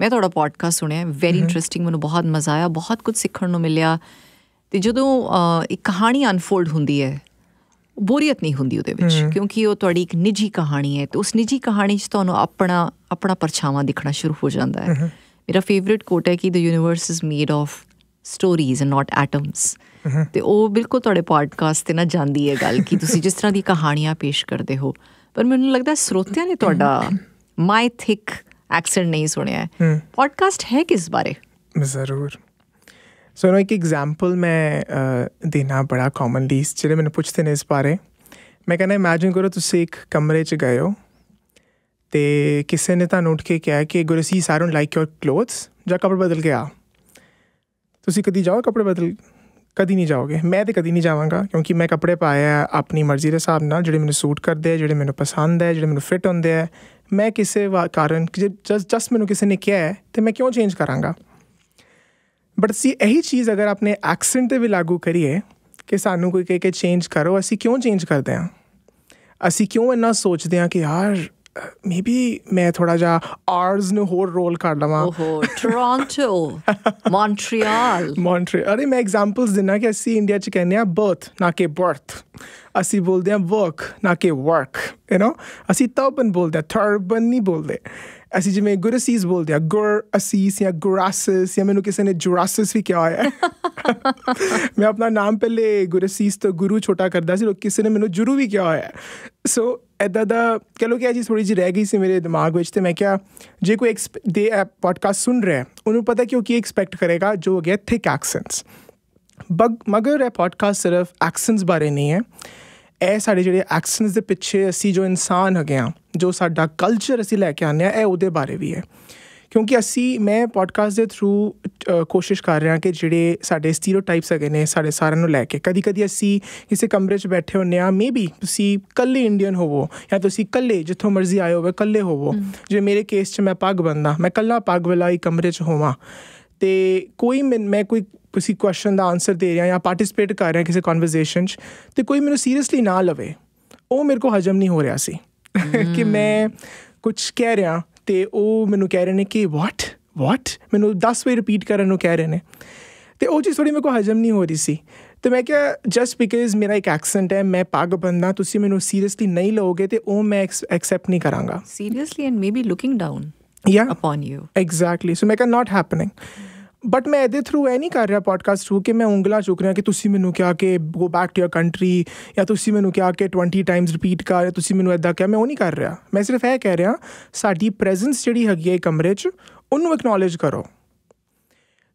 मैं थोड़ा पॉडकास्ट सुने वेरी इंटरस्टिंग, मैं बहुत मज़ा आया, बहुत कुछ सीखने को मिलया। तो जो एक कहानी अनफोल्ड होंगी है बोरीयत नहीं होंगी उहदे विच, क्योंकि वो थोड़ी एक निजी कहानी है, तो उस निजी कहानी च तुहानूं अपना परछावां दिखना शुरू हो जाता है। मेरा फेवरेट कोट है कि the universe is made of stories and not atoms, तो वो बिल्कुल थोड़े पॉडकास्ट ते ना जाती है गल कि तुसीं जिस तरह दी कहानियां पेश करते हो। पर मैनूं लगता स्रोतियां ने तुहाडा माई थिक एक्सेंट नहीं सुनिया है, पॉडकास्ट है किस बारे? ज़रूर सो एक एग्जाम्पल मैं देना बड़ा कॉमनली जिहड़े मैंने पुछते ने इस बारे। मैं कहना इमेजिन करो तुसीं एक कमरे च गए हो तो किसी ने तुहानूं उठ के कहा कि Gursees I don't like your clothes, जा कपड़े बदल के आ। तुसीं कदी जाओ कपड़े बदल? कदी नहीं जाओगे। मैं तो कदी नहीं जावांगा, क्योंकि मैं कपड़े पाए आ अपनी मर्जी के हिसाब नाल, जिहड़े मैनूं सूट करदे, जिहड़े मैनूं पसंद है, जिहड़े मैनूं फिट होंदे है। मैं किसी कारण जस्ट मैनूं किसी ने कहा है तो मैं क्यों चेंज करांगा? बट असी यही चीज़ अगर अपने एक्सेंट पर भी लागू करिए कि सानू कोई कह के चेंज करो, असी क्यों चेंज करते हैं? असी क्यों इन्ना सोचते हैं कि यार मे बी मैं थोड़ा जा आर्स नू होर रोल कर लवां। ओहो, टोरंटो, मॉन्ट्रियल। मॉन्ट्रियल, अरे मैं एग्जाम्पल्स दिना कि असी इंडिया च कहने बर्थ ना कि बर्थ, असी बोलते हैं वर्क ना कि वर्क, यू नो असी टर्बन बोलते हैं, थर्बन नहीं बोलते। असी जिमें गुरसीस बोलते हैं गुरसीस या गुरासिस, या मैनू किसी ने जुरासिस भी क्या है। मैं अपना नाम पहले गुरसीस तो गुरु छोटा करता सी, किसी ने मैनू जुरू भी क्या है। सो इदा दा कह लो क्या चीज़ थोड़ी जी रह गई सी मेरे दिमाग में। तो मैं क्या जो कोई दे पॉडकास्ट सुन रहा है उन्होंने पता क्यों कि एक्सपैक्ट करेगा जो हो गया थिक एक्सेंट्स। मगर यह पॉडकास्ट सिर्फ एक्सेंट्स बारे नहीं है, यह साढ़े जो एक्सेंट्स के पिछे असी जो इंसान है, जो साडा कल्चर असी लैके आने हैं, ये बारे भी है। क्योंकि असी मैं पॉडकास्ट के थ्रू कोशिश कर रहा कि जोड़े साढ़े स्टीरियोटाइप्स है ने साढ़े सारे लैके कभी कभी असी किसी कमरे च बैठे होने मे बी तुम कल्ले इंडियन होवो या तुम कल्ले जितों मर्जी आए हो कल्ले होवो। जो मेरे केस च मैं पग बनना, मैं कल्ला पग वाला ही कमरे च होवं तो कोई मैं कोई किसी क्वेश्चन का आंसर दे रहा या पार्टिसिपेट कर रहा किसी कॉन्वरजेशन तो कोई मैं सीरियसली ना लवे, वो मेरे को हजम नहीं हो रहा सी। कि मैं कुछ कह रहा तो वो मैं कह रहे हैं कि वॉट वॉट मैं 10 बार रिपीट करने कह रहे हैं, तो वो चीज़ थोड़ी मेरे को हजम नहीं हो रही सी। तो मैं क्या जस्ट बिकॉज मेरा एक एक्सेंट है, मैं पग बनना, तुम मैं सीरियसली नहीं लोगे तो वो मैं एक्सेप्ट नहीं करांगा seriously and may be looking down या अपॉन यू। एग्जैक्टली, सो मैं क्या नॉट हैपनिंग। बट मैं ये थ्रू यह नहीं कर रहा पॉडकास्ट थ्रू कि मैं उंगलियां चुक रहा कि तुसी मैनू क्या कि go back to your country या तुसी मैनू क्या कि 20 टाइम्स रिपीट कर या तुसी मैनू इदा क्या, मैं वो नहीं कर रहा। मैं सिर्फ यह कह रहा साडी प्रेजेंस जिहड़ी हैगी है कमरे च उन्नू एक्नॉलेज करो,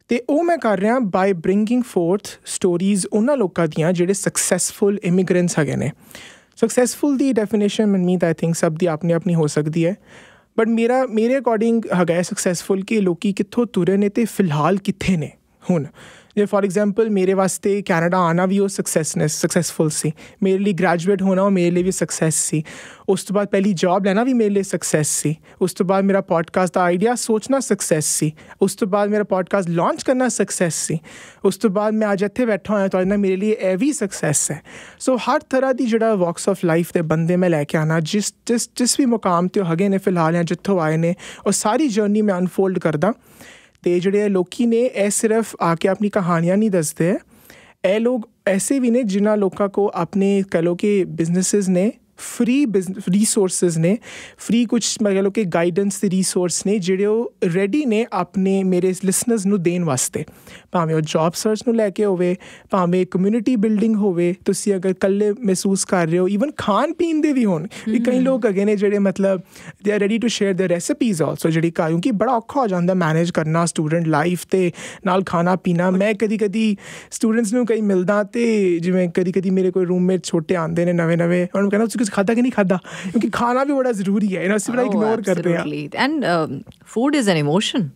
तो वो मैं कर रहा बाय ब्रिंगिंग फोर्थ स्टोरीज उन्होंने लोगों दियाँ जिहड़े सक्सैसफुल इमिग्रेंट्स है ने। सक्सैसफुल की डेफिनेशन मनमीत आई थिंक सब की अपनी अपनी हो सकती है, बट मेरे अकॉर्डिंग है सक्सैसफुल कि लोग कितों तुरे ने तो फिलहाल कितने ने हुन। जो फॉर एग्जाम्पल मेरे वास्ते कैनेडा आना भी वो सक्सैसफुल सी, मेरे लिए ग्रैजुएट होना वो मेरे लिए भी सक्सैस सी, उस तो बाद पहली जॉब लेना भी मेरे लिए सक्सैस सी, उस तो बाद मेरा पॉडकास्ट का आइडिया सोचना सक्सैस सी, उस तो बाद मेरा पॉडकास्ट लॉन्च करना सक्सैस सी, उस तो बाद मैं अज इत्थे बैठा होया तो मेरे लिए यह भी सक्सैस है। सो हर तरह की जोड़ा वॉक्स ऑफ लाइफ के बंदे मैं लैके आना जिस भी मुकाम तो हैगे ने फिलहाल या जितों आए ने, और सारी जर्नी मैं अनफोल्ड करदा। तो जोड़े लोग ने यह सिर्फ आके अपनी कहानियाँ नहीं दसते, ये लोग ऐसे भी ने जिन्होंने लोगों को अपने कह लो कि बिजनेसिस ने फ्री रिसोर्स ने फ्री कुछ कह लो कि गाइडेंस के रिसोर्स ने जोड़े वो रेडी ने अपने मेरे लिसनर्स नू देन वास्ते, भावें वो जॉब सर्च नू लैके होवे, भावें कम्यूनिटी बिल्डिंग होवे, तुसी अगर कल्ले महसूस कर रहे हो, ईवन खान पीन दे भी होन। कई लोग अगे ने जोड़े मतलब they are ready to share their recipes also, जी क्योंकि बड़ा औखा हो जाता मैनेज करना स्टूडेंट लाइफ के नाल खाना पीना। मैं कभी कभी स्टूडेंट्स नू कई मिलदा तो जिवें कभी कभी मेरे कोई रूममेट छोटे आते हैं नवे नवे, उन्होंने कहना कुछ खाता कि नहीं खाता, क्योंकि खाना भी बड़ा जरूरी है, इन्हें सिर्फ इग्नोर करते हैं। And food is an emotion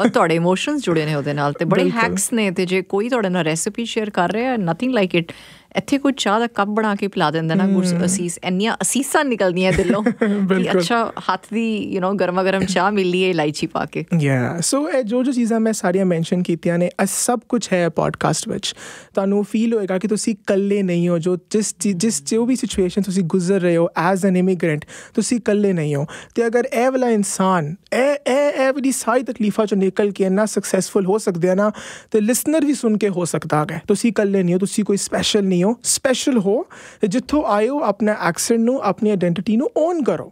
और थोड़े इमोशंस जुड़े ने उहदे नाल, ते बड़े हैक्स ने। ते जे कोई थोड़े ना रेसिपी शेयर कर रहा है नथिंग लाइक इट, ਇੱਥੇ ਕੋਈ ਚਾਹ ਦਾ ਕੱਪ ਬਣਾ ਕੇ ਪਿਲਾ ਦਿੰਦਾ ਨਾ ਗੁਰਸੀਸ, ਇੰਨੀਆਂ ਅਸੀਸਾਂ ਨਿਕਲਦੀਆਂ ਦਿਲੋਂ ਕਿ ਅੱਛਾ ਹੱਥ ਦੀ ਯੂ نو ਗਰਮਾ ਗਰਮ ਚਾਹ ਮਿਲਦੀ ਹੈ ਇਲਾਇਚੀ ਪਾ ਕੇ। ਯਾ ਸੋ ਇਹ ਜੋ ਜੋ ਚੀਜ਼ਾਂ ਮੈਂ ਸਾਰੀਆਂ ਮੈਂਸ਼ਨ ਕੀਤੀਆਂ ਨੇ ਸਭ ਕੁਛ ਹੈ ਪੋਡਕਾਸਟ ਵਿੱਚ। ਤੁਹਾਨੂੰ ਫੀਲ ਹੋਏਗਾ ਕਿ ਤੁਸੀਂ ਇਕੱਲੇ ਨਹੀਂ ਹੋ, ਜੋ ਜਿਸ ਜੋ ਵੀ ਸਿਚੁਏਸ਼ਨ ਤੁਸੀਂ ਗੁਜ਼ਰ ਰਹੇ ਹੋ ਐਜ਼ ਐਨ ਇਮੀਗ੍ਰੈਂਟ ਤੁਸੀਂ ਇਕੱਲੇ ਨਹੀਂ ਹੋ। ਅਤੇ ਅਗਰ ਇਹ ਵਾਲਾ ਇਨਸਾਨ ਇਹ ਵਾਲੀ ਸਾਰੀ ਤਕਲੀਫਾਂ 'ਚੋਂ ਨਿਕਲ ਕੇ ਇੰਨਾ ਸਕਸੈਸਫੁਲ ਹੋ ਸਕਦੇ ਆ ਨਾ, ਅਤੇ ਲਿਸਨਰ ਵੀ ਸੁਣ ਕੇ ਹੋ ਸਕਦਾ ਹੈ ਤੁਸੀਂ ਇਕੱਲੇ ਨਹੀਂ ਹੋ, ਤੁਸੀਂ ਕੋਈ ਸਪੈਸ਼ਲ ਨਹੀਂ ਹੋ। ਸਪੈਸ਼ਲ ਹੋ ਜਿੱਥੋਂ ਆਏ ਹੋ, ਆਪਣਾ ਐਕਸੈਂਟ ਨੂੰ ਆਪਣੀ ਆਈਡੈਂਟਿਟੀ ਨੂੰ ਓਨ ਕਰੋ।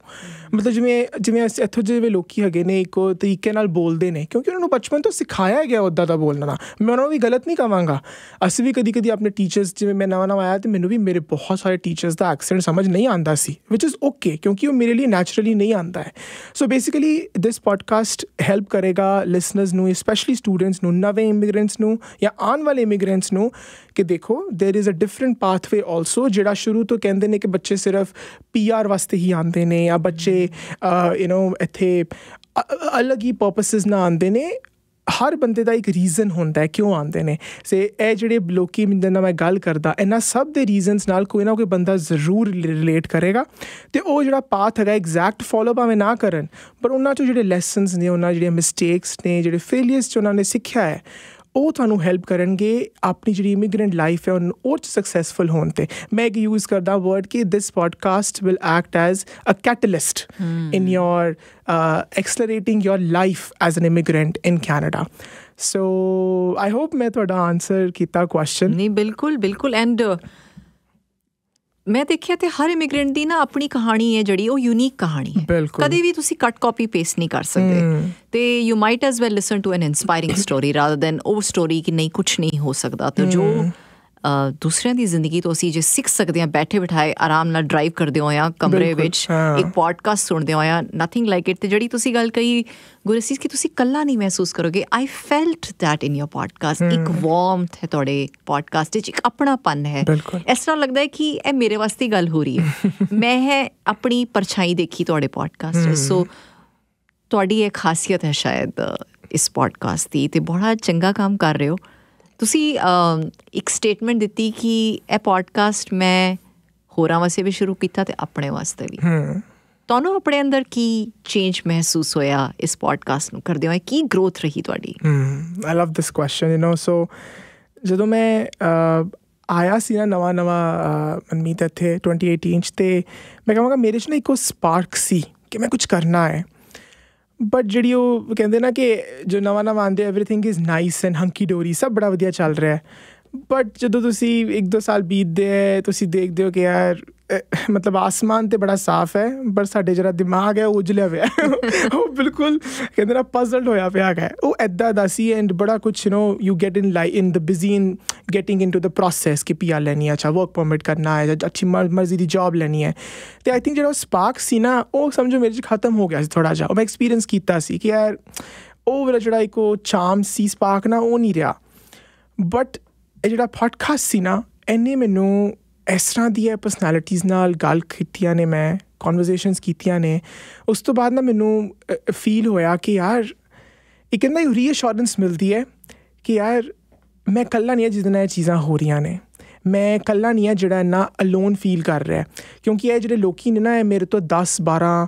ਮਤਲਬ ਜਿਵੇਂ ਇੱਥੋਂ ਜਿਵੇਂ ਲੋਕ ਹੈਗੇ ਨੇ ਇੱਕ ਤਰੀਕੇ ਨਾਲ ਬੋਲਦੇ ਨੇ ਕਿਉਂਕਿ ਉਹਨਾਂ ਨੂੰ ਬਚਪਨ ਤੋਂ ਸਿਖਾਇਆ ਗਿਆ ਉੱਦਾਂ ਦਾ ਬੋਲਣਾ। ਮੈਂ ਉਹਨਾਂ ਨੂੰ ਵੀ ਗਲਤ ਨਹੀਂ ਕਹਾਂਗਾ, ਅਸੀਂ ਵੀ ਕਦੀ ਕਦੀ ਆਪਣੇ ਟੀਚਰਸ, ਜਿਵੇਂ ਮੈਂ ਨਵਾਂ ਨਵਾਂ ਆਇਆ ਅਤੇ ਮੈਨੂੰ ਵੀ ਮੇਰੇ ਬਹੁਤ ਸਾਰੇ ਟੀਚਰਸ ਦਾ ਐਕਸੈਂਟ ਸਮਝ ਨਹੀਂ ਆਉਂਦਾ ਸੀ, ਵਿਚ ਇਜ਼ ਓਕੇ ਕਿਉਂਕਿ ਉਹ ਮੇਰੇ ਲਈ ਨੈਚੁਰਲੀ ਨਹੀਂ ਆਉਂਦਾ ਹੈ। So basically this podcast help ਕਰੇਗਾ ਲਿਸਨਰਸ ਨੂੰ, ਸਪੈਸ਼ਲੀ ਸਟੂਡੈਂਟਸ ਨੂੰ, ਨਵੇਂ ਇਮੀਗ੍ਰੈਂਟਸ ਨੂੰ ਜਾਂ ਆਉਣ ਵਾਲੇ ਇਮੀਗ੍ਰੈਂਟਸ ਨੂੰ ਕਿ ਦੇਖੋ there is a different pathway also. ਜਿਹੜਾ ਸ਼ੁਰੂ ਤੋਂ ਕਹਿੰਦੇ ਨੇ ਕਿ ਬੱਚੇ ਸਿਰਫ ਪੀ ਆਰ ਵਾਸਤੇ ਹੀ ਆਉਂਦੇ ਨੇ ਜਾਂ ਬੱਚੇ ਯੂ نو ਇੱਥੇ ਅਲੱਗ ਹੀ ਪਰਪਸਿਸ ਨਾਲ ਆਉਂਦੇ ਨੇ, ਹਰ ਬੰਦੇ ਦਾ ਇੱਕ ਰੀਜ਼ਨ ਹੁੰਦਾ ਹੈ ਕਿਉਂ ਆਉਂਦੇ ਨੇ। ਸੋ ਇਹ ਜਿਹੜੇ ਲੋਕ ਜਿਹਨਾਂ ਨਾਲ ਮੈਂ ਗੱਲ ਕਰਦਾ ਇਹਨਾਂ ਸਭ ਦੇ ਰੀਜ਼ਨਸ ਨਾਲ ਕੋਈ ਨਾ ਕੋਈ ਬੰਦਾ ਜ਼ਰੂਰ ਰਿਲੇਟ ਕਰੇਗਾ ਅਤੇ ਉਹ ਜਿਹੜਾ ਪਾਥ ਹੈਗਾ ਐਗਜ਼ੈਕਟ ਫੋਲੋ ਭਾਵੇਂ ਨਾ ਕਰਨ ਪਰ ਉਹਨਾਂ 'ਚੋਂ ਜਿਹੜੇ ਲੈਸਨਸ ਨੇ, ਉਹਨਾਂ ਜਿਹੜੀਆਂ ਮਿਸਟੇਕਸ ਨੇ, ਜਿਹੜੇ ਫੇਲੀਅਰਸ 'ਚ ਉਹਨਾਂ ਨੇ ਸਿੱਖਿਆ ਹੈ ਉਹ ਤੁਹਾਨੂੰ ਹੈਲਪ ਕਰਨਗੇ ਆਪਣੀ ਜਿਹੜੀ ਇਮੀਗ੍ਰੈਂਟ ਲਾਈਫ ਹੈ ਉਹ 'ਚ ਸਕਸੈਸਫੁਲ ਹੋਣ 'ਤੇ। ਮੈਂ ਇੱਕ ਯੂਜ਼ ਕਰਦਾ ਵਰਡ ਕਿ this podcast will act as a catalyst in your accelerating your life as an immigrant in Canada. So I hope ਮੈਂ ਤੁਹਾਡਾ ਆਂਸਰ ਕੀਤਾ ਕੁਐਸਚਨ। ਨਹੀਂ ਬਿਲਕੁਲ ਬਿਲਕੁਲ, ਐਂਡ ਮੈਂ ਦੇਖਿਆ ਤੇ ਹਰ ਇਮੀਗ੍ਰੈਂਟ ਦੀ ਨਾ ਆਪਣੀ ਕਹਾਣੀ ਹੈ ਜਿਹੜੀ ਉਹ ਯੂਨੀਕ ਕਹਾਣੀ ਹੈ, ਕਦੇ ਵੀ ਤੁਸੀਂ ਕੱਟ ਕਾਪੀ ਪੇਸਟ ਨਹੀਂ ਕਰ ਸਕਦੇ ਤੇ you might as well listen to an inspiring story rather than ਉਹ ਸਟੋਰੀ ਕਿ ਨਹੀਂ ਕੁਛ ਨਹੀਂ ਹੋ ਸਕਦਾ। ਤਾਂ ਜੋ ਦੂਸਰਿਆਂ ਦੀ ਜ਼ਿੰਦਗੀ ਤੋਂ ਅਸੀਂ ਜੇ ਸਿੱਖ ਸਕਦੇ ਹਾਂ ਬੈਠੇ ਬਿਠਾਏ ਆਰਾਮ ਨਾਲ ਡਰਾਈਵ ਕਰਦੇ ਹੋ ਜਾਂ ਕਮਰੇ ਵਿੱਚ ਇੱਕ ਪੋਡਕਾਸਟ ਸੁਣਦੇ ਹੋ ਜਾਂ ਨਥਿੰਗ ਲਾਈਕ ਇਟ। ਅਤੇ ਜਿਹੜੀ ਤੁਸੀਂ ਗੱਲ ਕਹੀ ਗੁਰਸੀਸ ਕਿ ਤੁਸੀਂ ਇਕੱਲਾ ਨਹੀਂ ਮਹਿਸੂਸ ਕਰੋਗੇ, I felt that in your podcast. ਇੱਕ ਵਾਰਮਥ ਹੈ ਤੁਹਾਡੇ ਪੋਡਕਾਸਟ 'ਚ, ਇੱਕ ਆਪਣਾਪਨ ਹੈ, ਇਸ ਤਰ੍ਹਾਂ ਲੱਗਦਾ ਹੈ ਕਿ ਇਹ ਮੇਰੇ ਵਾਸਤੇ ਗੱਲ ਹੋ ਰਹੀ ਹੈ, ਮੈਂ ਹੈ ਆਪਣੀ ਪਰਛਾਈ ਦੇਖੀ ਤੁਹਾਡੇ ਪੋਡਕਾਸਟ। ਸੋ ਤੁਹਾਡੀ ਇਹ ਖਾਸੀਅਤ ਹੈ ਸ਼ਾਇਦ ਇਸ ਪੋਡਕਾਸਟ ਦੀ ਅਤੇ ਬੜਾ ਚੰਗਾ ਕੰਮ ਕਰ ਰਹੇ ਹੋ ਤੁਸੀਂ। ਇੱਕ ਸਟੇਟਮੈਂਟ ਦਿੱਤੀ ਕਿ ਇਹ ਪੋਡਕਾਸਟ ਮੈਂ ਹੋਰਾਂ ਵਾਸਤੇ ਵੀ ਸ਼ੁਰੂ ਕੀਤਾ ਅਤੇ ਆਪਣੇ ਵਾਸਤੇ ਵੀ। ਤੁਹਾਨੂੰ ਆਪਣੇ ਅੰਦਰ ਕੀ ਚੇਂਜ ਮਹਿਸੂਸ ਹੋਇਆ ਇਸ ਪੋਡਕਾਸਟ ਨੂੰ ਕਰਦੇ ਹੋਏ, ਕੀ ਗਰੋਥ ਰਹੀ ਤੁਹਾਡੀ? I love this question you نو। So ਜਦੋਂ ਮੈਂ ਆਇਆ ਸੀ ਨਾ ਨਵਾਂ ਨਵਾਂ ਮਨਮੀਤ ਇੱਥੇ 2018 'ਤੇ, ਮੈਂ ਕਹਾਂਗਾ ਮੇਰੇ 'ਚ ਨਾ ਇੱਕ ਉਹ ਸਪਾਰਕ ਸੀ ਕਿ ਮੈਂ ਕੁਛ ਕਰਨਾ ਹੈ। ਬਟ ਜਿਹੜੀ ਉਹ ਕਹਿੰਦੇ ਨਾ ਕਿ ਜੋ ਨਵਾਂ ਨਵਾਂ ਆਉਂਦੇ everything is nice and hunky dory, ਸਭ ਬੜਾ ਵਧੀਆ ਚੱਲ ਰਿਹਾ। ਬਟ ਜਦੋਂ ਤੁਸੀਂ ਇੱਕ ਦੋ ਸਾਲ ਬੀਤਦੇ ਹੈ ਤੁਸੀਂ ਦੇਖਦੇ ਹੋ ਕਿ ਯਾਰ ਮਤਲਬ ਆਸਮਾਨ ਤਾਂ ਬੜਾ ਸਾਫ਼ ਹੈ ਪਰ ਸਾਡੇ ਜਿਹੜਾ ਦਿਮਾਗ ਹੈ ਉਹ ਉਜਲਿਆ ਪਿਆ, ਉਹ ਬਿਲਕੁਲ ਕਹਿੰਦੇ ਨਾ ਪਜ਼ਲਡ ਹੋਇਆ ਪਿਆ ਹੈ। ਉਹ ਇੱਦਾਂ ਦਾ ਸੀ ਐਂਡ ਬੜਾ ਕੁਛ you نو you get in life in the busy in getting into the process ਕਿ ਪੀ ਆਰ ਲੈਣੀ ਹੈ, ਅੱਛਾ ਵਰਕ ਪਰਮਿਟ ਕਰਨਾ ਹੈ, ਅੱਛੀ ਮਰਜ਼ੀ ਦੀ ਜੋਬ ਲੈਣੀ ਹੈ। ਅਤੇ ਆਈ ਥਿੰਕ ਜਿਹੜਾ ਉਹ ਸਪਾਰਕ ਸੀ ਨਾ ਉਹ ਸਮਝੋ ਮੇਰੇ 'ਚ ਖਤਮ ਹੋ ਗਿਆ ਸੀ ਥੋੜ੍ਹਾ ਜਿਹਾ। ਉਹ ਮੈਂ ਐਕਸਪੀਰੀਅੰਸ ਕੀਤਾ ਸੀ ਕਿ ਯਾਰ ਉਹ ਮੇਰਾ ਜਿਹੜਾ ਇੱਕ ਉਹ ਚਾਮ ਸੀ ਸਪਾਰਕ ਨਾ ਉਹ ਨਹੀਂ ਰਿਹਾ। ਬਟ ਇਹ ਜਿਹੜਾ ਪੋਡਕਾਸਟ ਸੀ ਨਾ ਇਹਨੇ ਮੈਨੂੰ ਇਸ ਤਰ੍ਹਾਂ ਦੀਆਂ ਪਰਸਨੈਲਿਟੀਜ਼ ਨਾਲ ਗੱਲ ਕੀਤੀਆਂ ਨੇ, ਮੈਂ ਕਨਵਰਸੇਸ਼ਨਸ ਕੀਤੀਆਂ ਨੇ। ਉਸ ਤੋਂ ਬਾਅਦ ਨਾ ਮੈਨੂੰ ਫੀਲ ਹੋਇਆ ਕਿ ਯਾਰ ਇੱਕ ਨਾ ਰੀਅਸ਼ੋਰੈਂਸ ਮਿਲਦੀ ਹੈ ਕਿ ਯਾਰ ਮੈਂ ਇਕੱਲਾ ਨਹੀਂ ਹਾਂ ਜਿਹਦੇ ਨਾਲ ਇਹ ਚੀਜ਼ਾਂ ਹੋ ਰਹੀਆਂ ਨੇ, ਮੈਂ ਇਕੱਲਾ ਨਹੀਂ ਹਾਂ ਜਿਹੜਾ ਇੰਨਾ ਅਲੋਨ ਫੀਲ ਕਰ ਰਿਹਾ। ਕਿਉਂਕਿ ਇਹ ਜਿਹੜੇ ਲੋਕ ਨੇ ਨਾ ਇਹ ਮੇਰੇ ਤੋਂ 10-12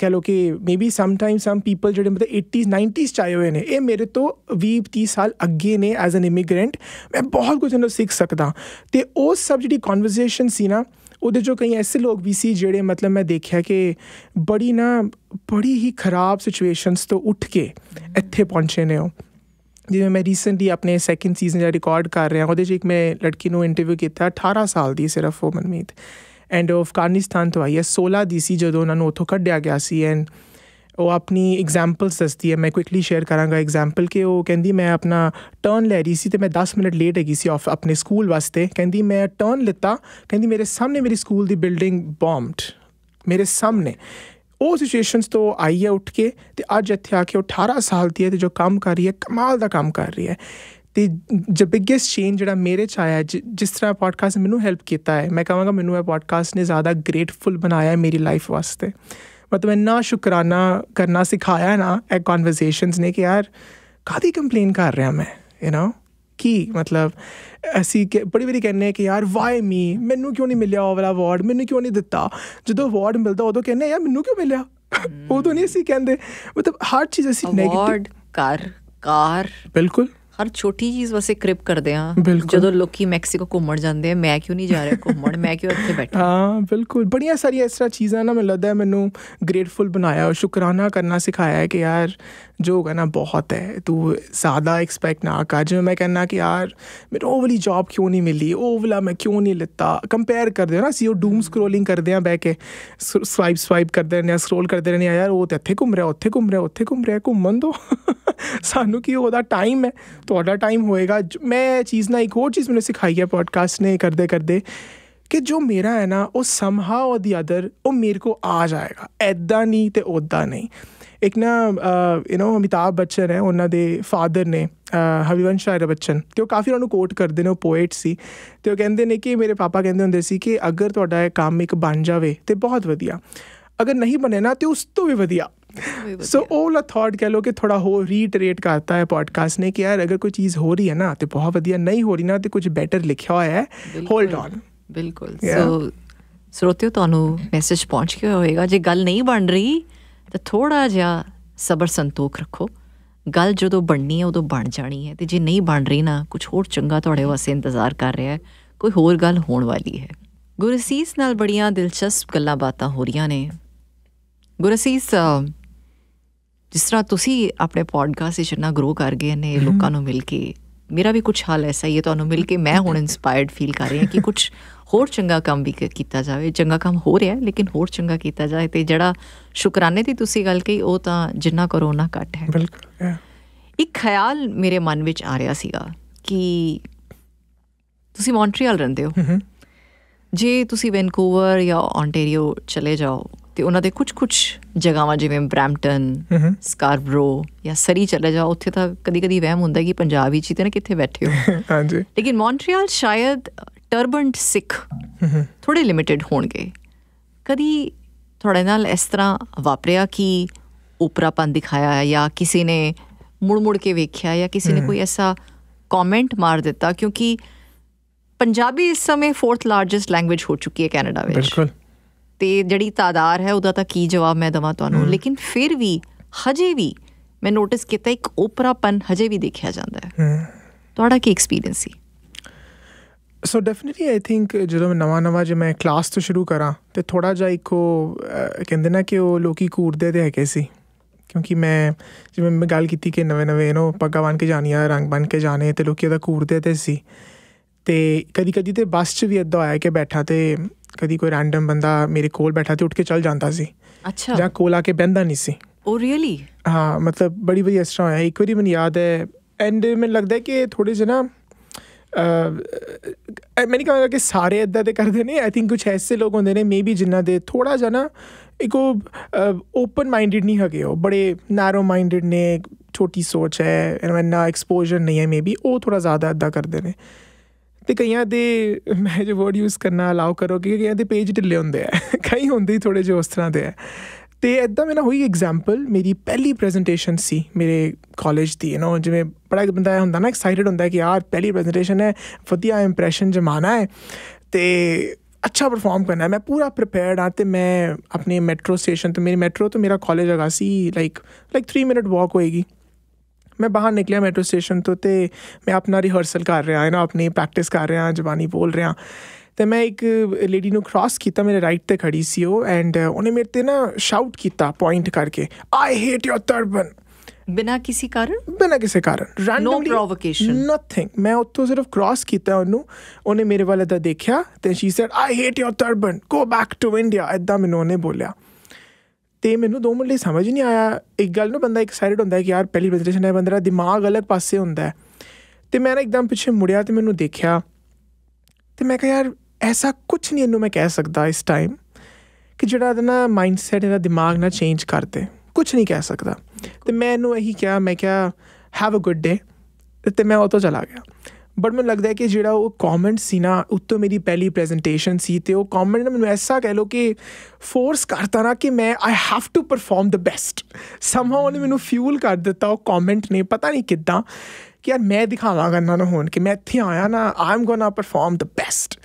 ਕਹਿ ਲਓ ਕਿ may be sometime some people ਜਿਹੜੇ ਮਤਲਬ 80s 90s 'ਚ ਆਏ ਹੋਏ ਨੇ ਇਹ ਮੇਰੇ ਤੋਂ 20-30 ਸਾਲ ਅੱਗੇ ਨੇ ਐਜ਼ ਐਨ ਇਮੀਗ੍ਰੈਂਟ। ਮੈਂ ਬਹੁਤ ਕੁਝ ਇਹਨੂੰ ਸਿੱਖ ਸਕਦਾ। ਅਤੇ ਉਹ ਸਭ ਜਿਹੜੀ ਕਨਵਰਸੇਸ਼ਨ ਸੀ ਨਾ ਉਹਦੇ 'ਚੋਂ ਕਈ ਐਸੇ ਲੋਕ ਵੀ ਸੀ ਜਿਹੜੇ ਮਤਲਬ ਮੈਂ ਦੇਖਿਆ ਕਿ ਬੜੀ ਨਾ ਬੜੀ ਹੀ ਖਰਾਬ ਸਿਚੁਏਸ਼ਨਸ ਤੋਂ ਉੱਠ ਕੇ ਇੱਥੇ ਪਹੁੰਚੇ ਨੇ। ਉਹ ਜਿਵੇਂ ਮੈਂ ਰੀਸੈਂਟਲੀ ਆਪਣੇ ਸੈਕਿੰਡ ਸੀਜ਼ਨ ਜਿਹੜਾ ਰਿਕਾਰਡ ਕਰ ਰਿਹਾ ਉਹਦੇ 'ਚ ਇੱਕ ਮੈਂ ਲੜਕੀ ਨੂੰ ਇੰਟਰਵਿਊ ਕੀਤਾ 18 ਸਾਲ ਦੀ ਸਿਰਫ ਉਹ ਮਨਮੀਤ, ਐਂਡ ਉਹ ਅਫਗਾਨਿਸਤਾਨ ਤੋਂ ਆਈ ਹੈ, 16 ਦੀ ਸੀ ਜਦੋਂ ਉਹਨਾਂ ਨੂੰ ਉੱਥੋਂ ਕੱਢਿਆ ਗਿਆ ਸੀ। ਐਂਡ ਉਹ ਆਪਣੀ ਐਗਜ਼ਾਮਪਲਸ ਦੱਸਦੀ ਹੈ, ਮੈਂ ਕੁਇਕਲੀ ਸ਼ੇਅਰ ਕਰਾਂਗਾ ਐਗਜ਼ਾਮਪਲ ਕਿ ਉਹ ਕਹਿੰਦੀ ਮੈਂ ਆਪਣਾ ਟਰਨ ਲੈ ਰਹੀ ਸੀ ਅਤੇ ਮੈਂ 10 ਮਿੰਟ ਲੇਟ ਹੈਗੀ ਸੀ ਆਫ ਆਪਣੇ ਸਕੂਲ ਵਾਸਤੇ। ਕਹਿੰਦੀ ਮੈਂ ਟਰਨ ਲਿੱਤਾ, ਕਹਿੰਦੀ ਮੇਰੇ ਸਾਹਮਣੇ ਮੇਰੀ ਸਕੂਲ ਦੀ ਬਿਲਡਿੰਗ ਬੋਮਡ ਮੇਰੇ ਸਾਹਮਣੇ। ਉਹ ਸਿਚੁਏਸ਼ਨਸ ਤੋਂ ਆਈ ਹੈ ਉੱਠ ਕੇ ਅਤੇ ਅੱਜ ਇੱਥੇ ਆ ਕੇ ਉਹ 18 ਸਾਲ ਦੀ ਹੈ ਅਤੇ ਜੋ ਕੰਮ ਕਰ ਰਹੀ ਹੈ ਕਮਾਲ ਦਾ ਕੰਮ ਕਰ ਰਹੀ ਹੈ। ਅਤੇ ਜ ਬਿਗੈਸਟ ਚੇਂਜ ਜਿਹੜਾ ਮੇਰੇ 'ਚ ਆਇਆ ਜਿਸ ਤਰ੍ਹਾਂ ਪੋਡਕਾਸਟ ਨੇ ਮੈਨੂੰ ਹੈਲਪ ਕੀਤਾ ਹੈ, ਮੈਂ ਕਹਾਂਗਾ ਮੈਨੂੰ ਇਹ ਪੋਡਕਾਸਟ ਨੇ ਜ਼ਿਆਦਾ ਗ੍ਰੇਟਫੁਲ ਬਣਾਇਆ ਮੇਰੀ ਲਾਈਫ ਵਾਸਤੇ। ਮਤਲਬ ਇੰਨਾ ਸ਼ੁਕਰਾਨਾ ਕਰਨਾ ਸਿਖਾਇਆ ਨਾ ਇਹ ਕਨਵਰਸੇਸ਼ਨਸ ਨੇ ਕਿ ਯਾਰ ਕਾਹਦੀ ਕੰਪਲੇਨ ਕਰ ਰਿਹਾ ਮੈਂ ਯੂ نو की मतलब ऐसी बड़ी बारी कहने कि यार वाई मी, मैनू क्यों नहीं मिलया वह वाला अवार्ड, मैनू क्यों नहीं दिता। जो अवार्ड मिलता उदो कहने यार मैनू क्यों मिलया, उदो नहीं ऐसी कहते। मतलब हर चीज़ ऐसी अवार्ड कार कार बिल्कुल हर छोटी चीज़ बस एक क्रिप करते हैं। जो लोग मैक्सीको घूमण जाते हैं, मैं क्यों नहीं जा रहा घूमण, मैं क्यों इतने बैठा। हाँ बिल्कुल, बड़िया सारी इस तरह चीज़ा ना मैं लगता है मैनू ग्रेटफुल बनाया और शुक्राना करना सिखाया है कि यार जो होगा ना बहुत है, तू ज़्यादा एक्सपैक्ट ना कर। जो मैं कहना कि यार मेरे वो वाली जॉब क्यों नहीं मिली, वो वाला मैं क्यों नहीं लेता, कंपेयर कर दे ना सी डूम स्क्रोलिंग करते हैं, बह के स्वाइप स्वाइप करते रहने, स्क्रोल करते रहने, यार वो तो इतने घूम रहा उत्थे घूम रहा उत्थे घूम रहा, घूमन दो सानू कि वह टाइम है थोड़ा टाइम होएगा। मैं चीज़ ना एक और चीज़ मैंने सिखाई है पॉडकास्ट ने करते करते कि जो मेरा है ना वो समहाउ और दी अदर वो मेरे को आ जाएगा, ऐदा नहीं तो ओदा नहीं। एक ना यू नो अमिताभ बच्चन है, उन्होंने फादर ने हरिवंश बच्चन तो वो काफ़ी उन्होंने कोट करते हैं, वो पोएट सी तो वो कहते हैं कि मेरे पापा कहते होंगे सी कि अगर तुहाडा काम एक बन जाए तो बहुत वधिया, अगर नहीं बने ना तो उस तो भी वधिया। सो ओला थॉट कह लो कि थोड़ा हो रीटरेट करता है पॉडकास्ट ने कि यार अगर कोई चीज़ हो रही है ना तो बहुत वधिया, नहीं हो रही ना तो कुछ बेटर लिखा हुआ है, होल्ड ऑन। बिल्कुल सो स्रोतियो तुहानू मैसेज पहुँच गया होएगा, जे गल नहीं बन रही तो थोड़ा जहा सबर संतोख रखो, गल जो बननी है उदो बन जानी है, तो जे नहीं बन रही ना कुछ होर चंगा तुहाडे वास्ते इंतजार कर रहा है, कोई होर गल होण वाली है। गुरसीस नाल बड़ियां दिलचस्प गल्लां बातां हो रही ने। गुरसीस जिस तरह तुसी अपने पॉडकास्ट इतना ग्रो कर गए ने, लोगों को मिल के मेरा भी कुछ हाल ऐसा ही है, तो मिल के मैं हुण इंस्पायर्ड फील कर रही हूँ कि कुछ होर चंगा काम भी किया जाए। चंगा काम हो रहा है लेकिन होर चंगा किया जाए, तो जड़ा शुकराने की तुसी गल कही वो तो जिन्ना करो उन्ना घट है। बिल्कुल एक ख्याल मेरे मन में आ रहा सीगा कि तुसी मॉन्ट्रियल रहंदे हो, जे तुसी वैनकूवर या ऑन्टेरियो चले जाओ तो उन्होंने कुछ कुछ जगह जिवें ब्रैम्पटन, स्कारबरो या सरी चले जाओ, उत्थे तां कदी कदी वहम हुंदा कि पंजाब विच ही ते ना कित्थे बैठे हो। हाँ जी, लेकिन मॉन्ट्रियल शायद टर्बनड सिख थोड़े लिमिटेड होणगे। कदी थोड़े नाल इस तरह वापरिया कि ओपरापन दिखाया या किसी ने मुड़ मुड़ के वेख्या या किसी ने कोई ऐसा कॉमेंट मार दिता, क्योंकि पंजाबी इस समय 4th लार्जेस्ट लैंग्वेज हो चुकी है कैनेडा में। बिल्कुल, तो जड़ी तादार है उदा तो की जवाब मैं देवां तुहानूं, लेकिन फिर भी हजे भी मैं नोटिस किया एक ओपरापन हजे भी देखा जाता है। तुहाडा की एक्सपीरियंस है? सो डेफिनेटली आई थिंक जो नवा जो मैं क्लास तो शुरू करा तो थोड़ा जहा एक कहते ना कि वो लोग कूड़ते तो है सी, क्योंकि मैं जिवें मैं गल की कि नवे नवे नो पग्गा बन के जानिया, रंग बन के जाने, तो लोग कूड़ते तो सी। तो कभी कभी तो बस च भी इदा होया कि बैठा तो कभी कोई रैंडम बंदा मेरे कोल बैठा तो उठ के चल जाता सी। अच्छा, जहाँ कोल आके बहंदा नहीं सी। Oh really? हाँ, मतलब बड़ी बड़ी इस तरह होया। एक बार मैं याद है एंड मैंने लगता है कि थोड़े से ना मैंने कहा कि सारे इदा तो करते हैं। आई थिंक कुछ ऐसे लोग होंगे ने मे बी जिन्हों के थोड़ा जहा ना एक ओपन माइंडिड नहीं है, वो बड़े नैरो माइंडिड ने, छोटी सोच है, इन्ना एक्सपोजर नहीं है, मे बी वो थोड़ा ज़्यादा इदा करते हैं। तो कई दे मैं जो वर्ड यूज़ करना अलाउ करो कि कई दे पेज ढिले होंगे है, कई होंगे थोड़े जो उस तरह के है। तो इदा मेरा हुई एग्जाम्पल, मेरी पहली प्रेजेंटेशन सी मेरे कॉलेज की, नो जिमें बड़ा बंदा होंगे ना एक्साइटेड होंगे कि यार पहली प्रेजेंटेशन है, वधिया इंप्रैशन जमाना है, तो अच्छा परफॉर्म करना है। मैं पूरा प्रिपेयर्ड हाँ, तो मैं अपने मैट्रो स्टेशन तो मेरी मैट्रो तो मेरा कॉलेज हैगा सी लाइक 3 मिनट वॉक होएगी। मैं बाहर निकलिया मैट्रो स्टेशन तो मैं अपना रिहर्सल कर रहा है ना, अपनी प्रैक्टिस कर रहा, जबानी बोल रहा। तो मैं एक लेडी ने क्रॉस किया, मेरे राइट पर खड़ी सी वो, एंड उन्हें मेरे ते ना शाउट किया पॉइंट करके, आई हेट योर टर्बन, बिना किसी कारण, बिना किसी कारण, रैंडमली, नो प्रोवोकेशन, नथिंग। मैं उत्थों सिर्फ क्रॉस किया, उन्हें मेरे वाले दा देखा, तो she said I hate your turban, go back to India, इदा मैनू उन्हें बोलिया। तो मैंने 2 मिनट लिए समझ नहीं आया। एक गल ना बंदा एक्साइटेड होंगे कि यार पहली प्रेजेंटेशन है, बंदा दिमाग अलग पासे होंगे है। तो मैं ना एकदम पिछे मुड़िया तो मैंने देखा, तो मैं कहा यार ऐसा कुछ नहीं इनू मैं कह सकता इस टाइम कि जोड़ा ना माइंड सैट है, दिमाग ना चेंज कर दे, कुछ नहीं कह सकता। तो मैं इनू यही क्या, मैं क्या हैव अ गुड डे, तो मैं उतो चला गया। बट मैं लगता है कि जोड़ा वो कॉमेंट सी ना उत्तों मेरी पहली प्रेजेंटेशन सी, तो वो कॉमेंट ने मैं ऐसा कह लो कि फोर्स करता ना कि मैं I have to perform the best, somehow उन्हें मैनू फ्यूल कर दिता वो कॉमेंट ने, पता नहीं किदा कि यार मैं दिखावा करना ना होन कि मैं इत्थे आया ना, I am gonna perform the best.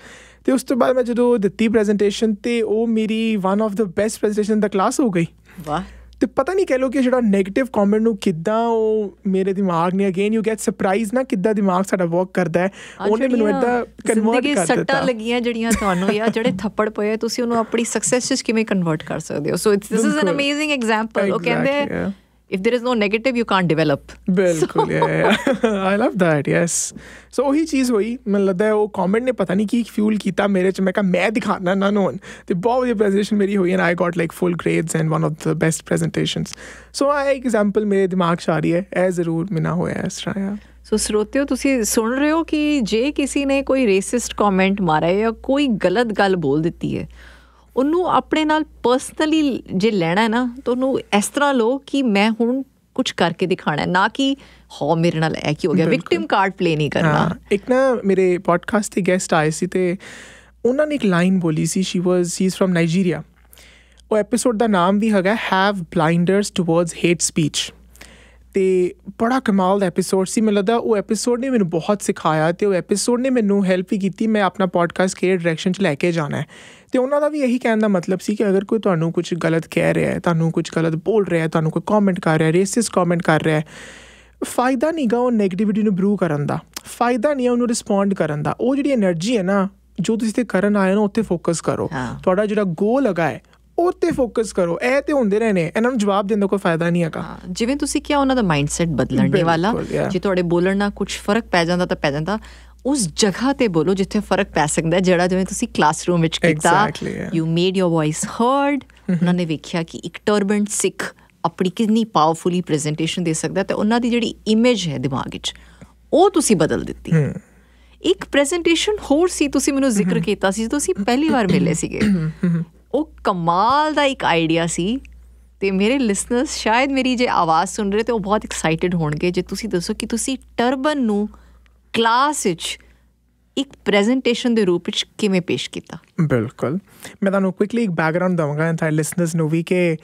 तो उस तो बाद मैं जो दिती प्रेजेंटेशन तो वो मेरी one of the best presentation the class हो गई। वाह। तो पता नहीं कह लो कि जो नैगेटिव कॉमेंट को किदा मेरे दिमाग ने अगेन यू गैट सरप्राइज ना कि दिमाग साडा वर्क करता है। उन्हें मैनू इदा कन्वर्ट कर दिया। सट्टा लगियां जड़ियां थानू या जड़े थप्पड़ पए तुसी उन्होंने अपनी सक्सेस विच किवें कन्वर्ट कर सकदे हो। So it's this is an amazing example. Okay and if there is no negative you can't develop। बिल्कुल so. yeah. I love that yes। so वही चीज़ हुई मैं लगता है वो कमेंट ने पता नहीं की फ्यूल किया मेरे च। मैं कहा मैं दिखाना ना नोन तो बहुत वही प्रेजेंटेशन मेरी हुई and I got like full grades and one of the best presentations. So एक एग्जाम्पल मेरे दिमाग से आ रही है ए जरूर मेरा होया इस तरह यार। सो स्रोते हो तुसी सुन रहे हो कि जे किसी ने कोई रेसिस्ट कॉमेंट मारा है या कोई गलत गल बोल दी है ਉਹਨੂੰ ਆਪਣੇ ਨਾਲ ਪਰਸਨਲੀ ਜੇ ਲੈਣਾ ਨਾ ਤਾਂ ਉਹਨੂੰ ਇਸ ਤਰ੍ਹਾਂ ਲਓ ਕਿ ਮੈਂ ਹੁਣ ਕੁਛ ਕਰਕੇ ਦਿਖਾਉਣਾ ਨਾ ਕਿ ਹੋ ਮੇਰੇ ਨਾਲ ਇਹ ਕੀ ਹੋ ਗਿਆ। ਵਿਕਟਿਮ ਕਾਰਡ ਪਲੇ ਨਹੀਂ ਕਰਨਾ। ਇੱਕ ਨਾ ਮੇਰੇ ਪੋਡਕਾਸਟ 'ਤੇ ਗੈਸਟ ਆਏ ਸੀ ਅਤੇ ਉਹਨਾਂ ਨੇ ਇੱਕ ਲਾਈਨ ਬੋਲੀ ਸੀ। She is from Nigeria. ਉਹ ਐਪੀਸੋਡ ਦਾ ਨਾਮ ਵੀ ਹੈਗਾ have blinders towards hate speech. तो बड़ा कमाल का एपीसोड से। मैं लगता वो एपीसोड ने मैंने बहुत सिखाया तो एपीसोड ने मैंने हैल्प भी की मैं अपना पॉडकास्ट के डायरेक्शन लैके जाना है। तो उन्होंने भी यही कहने का मतलब सी कि अगर कोई तुम्हें कुछ गलत कह रहा है, तुम्हें कुछ गलत बोल रहा है, तुम्हें कोई कॉमेंट कर रहा है, रेसिस्ट कॉमेंट कर रहा है, फायदा नहीं गा वो नैगेटिविटी को ब्रू करन दा, फायदा नहीं है उन्होंने रिस्पोंड करन दा। वो जी एनर्जी है ना जो तुसीं करन आए ना उत्ते फोकस करो। तुहाडा जिहड़ा गोल हैगा ਉੱਤੇ ਫੋਕਸ ਕਰੋ। ਇਹ ਤੇ ਹੁੰਦੇ ਰਹੇ ਨੇ ਇਹਨਾਂ ਨੂੰ ਜਵਾਬ ਦੇਣ ਦਾ ਕੋਈ ਫਾਇਦਾ ਨਹੀਂ ਹੈਗਾ। ਜਿਵੇਂ ਤੁਸੀਂ ਕਿਹਾ ਉਹਨਾਂ ਦਾ ਮਾਈਂਡਸੈਟ ਬਦਲਣ ਦੇ ਵਾਲਾ ਜੇ ਤੁਹਾਡੇ ਬੋਲਣ ਨਾਲ ਕੁਛ ਫਰਕ ਪੈ ਜਾਂਦਾ ਤਾਂ ਪੈ ਜਾਂਦਾ। ਉਸ ਜਗ੍ਹਾ 'ਤੇ ਬੋਲੋ ਜਿੱਥੇ ਫਰਕ ਪੈ ਸਕਦਾ ਜਿਹੜਾ ਜਿਵੇਂ ਤੁਸੀਂ ਕਲਾਸਰੂਮ ਵਿੱਚ ਕੀਤਾ। You made your voice heard. ਉਹਨਾਂ ਨੇ ਵੇਖਿਆ ਕਿ ਇੱਕ ਟਰਬਨਡ ਸਿੱਖ ਆਪਣੀ ਕਿੰਨੀ ਪਾਵਰਫੁਲੀ ਪ੍ਰੈਜੈਂਟੇਸ਼ਨ ਦੇ ਸਕਦਾ ਅਤੇ ਉਹਨਾਂ ਦੀ ਜਿਹੜੀ ਇਮੇਜ ਹੈ ਦਿਮਾਗ ਵਿੱਚ ਉਹ ਤੁਸੀਂ ਬਦਲ ਦਿੱਤੀ। ਇੱਕ ਪ੍ਰੈਜੈਂਟੇਸ਼ਨ ਹੋਰ ਸੀ ਤੁਸੀਂ ਮੈਨੂੰ ਜ਼ਿਕਰ ਕੀਤਾ ਸੀ ਜਦੋਂ ਅਸੀਂ ਪਹਿਲੀ ਵਾਰ ਮਿਲੇ ਸੀਗੇ। ਉਹ ਕਮਾਲ ਦਾ ਇੱਕ ਆਈਡੀਆ ਸੀ ਅਤੇ ਮੇਰੇ ਲਿਸਨਰਸ ਸ਼ਾਇਦ ਮੇਰੀ ਜੇ ਆਵਾਜ਼ ਸੁਣ ਰਹੇ ਤਾਂ ਉਹ ਬਹੁਤ ਐਕਸਾਈਟਿਡ ਹੋਣਗੇ ਜੇ ਤੁਸੀਂ ਦੱਸੋ ਕਿ ਤੁਸੀਂ ਟਰਬਨ ਨੂੰ ਕਲਾਸ ਵਿੱਚ ਇੱਕ ਪ੍ਰੈਜੈਂਟੇਸ਼ਨ ਦੇ ਰੂਪ ਵਿੱਚ ਕਿਵੇਂ ਪੇਸ਼ ਕੀਤਾ। ਬਿਲਕੁਲ। ਮੈਂ ਤੁਹਾਨੂੰ ਕੁਇਕਲੀ ਇੱਕ ਬੈਕਗਰਾਊਂਡ ਦੇਵਾਂਗਾ ਤੁਹਾਡੇ ਲਿਸਨਰਸ ਨੂੰ ਵੀ ਕਿ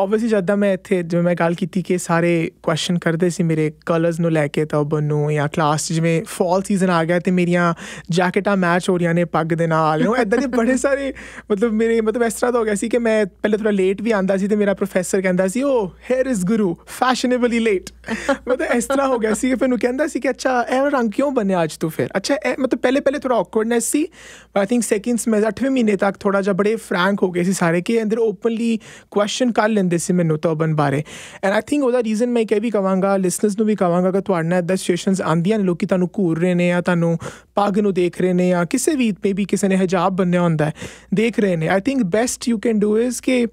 ਓਬਵੀਅਸਲੀ ਜਿੱਦਾਂ ਮੈਂ ਇੱਥੇ ਜਿਵੇਂ ਮੈਂ ਗੱਲ ਕੀਤੀ ਕਿ ਸਾਰੇ ਕੁਐਸ਼ਨ ਕਰਦੇ ਸੀ ਮੇਰੇ ਕਲਰਸ ਨੂੰ ਲੈ ਕੇ ਟਰਬਨ ਨੂੰ ਜਾਂ ਕਲਾਸ 'ਚ ਜਿਵੇਂ ਫਾਲ ਸੀਜ਼ਨ ਆ ਗਿਆ ਅਤੇ ਮੇਰੀਆਂ ਜੈਕਟਾਂ ਮੈਚ ਹੋ ਰਹੀਆਂ ਨੇ ਪੱਗ ਦੇ ਨਾਲ। ਉਹ ਇੱਦਾਂ ਦੇ ਬੜੇ ਸਾਰੇ ਮਤਲਬ ਮੇਰੇ ਮਤਲਬ ਇਸ ਤਰ੍ਹਾਂ ਦਾ ਹੋ ਗਿਆ ਸੀ ਕਿ ਮੈਂ ਪਹਿਲੇ ਥੋੜ੍ਹਾ ਲੇਟ ਵੀ ਆਉਂਦਾ ਸੀ ਅਤੇ ਮੇਰਾ ਪ੍ਰੋਫੈਸਰ ਕਹਿੰਦਾ ਸੀ ਉਹ here is Guru fashionably late. ਮਤਲਬ ਇਸ ਤਰ੍ਹਾਂ ਹੋ ਗਿਆ ਸੀ। ਫਿਰ ਉਹਨੂੰ ਕਹਿੰਦਾ ਸੀ ਕਿ ਅੱਛਾ ਇਹ ਰੰਗ ਕਿਉਂ ਬਣਿਆ ਅੱਜ ਤੂੰ ਫਿਰ ਅੱਛਾ ਇਹ ਮਤਲਬ ਪਹਿਲੇ ਪਹਿਲੇ ਥੋੜ੍ਹਾ ਔਕਵਰਡਨੈਸ ਸੀ। ਆਈ ਥਿੰਕ ਸੈਕਿੰਡ ਸਮੈਸ 8ਵੇਂ ਮਹੀਨੇ ਤੱਕ ਥੋੜ੍ਹਾ ਜਿਹਾ ਬੜੇ ਫਰੈਂਕ ਹੋ ਗਏ ਸੀ ਸਾਰੇ ਕਿ ਅੰਦਰ ਓਪਨਲੀ ਕੁਐਸ਼ਨ ਕਰ ਲੈਂਦੇ ਸੀ ਮੈਨੂੰ ਟਰਬਨ ਬਾਰੇ। ਐਂਡ ਆਈ ਥਿੰਕ ਉਹਦਾ ਰੀਜ਼ਨ ਮੈਂ ਇੱਕ ਇਹ ਵੀ ਕਹਾਂਗਾ ਲਿਸਨਰਸ ਨੂੰ ਵੀ ਕਹਾਂਗਾ ਕਿ ਤੁਹਾਡੇ ਨਾਲ ਇੱਦਾਂ ਸਿਚੁਏਸ਼ਨਸ ਆਉਂਦੀਆਂ ਨੇ ਲੋਕ ਤੁਹਾਨੂੰ ਘੂਰ ਰਹੇ ਨੇ ਜਾਂ ਤੁਹਾਨੂੰ ਪੱਗ ਨੂੰ ਦੇਖ ਰਹੇ ਨੇ ਜਾਂ ਕਿਸੇ ਵੀ ਮੇ ਵੀ ਕਿਸੇ ਨੇ ਹਿਜਾਬ ਬੰਨਿਆ ਹੁੰਦਾ ਦੇਖ ਰਹੇ ਨੇ। I think best you can do is ਕਿ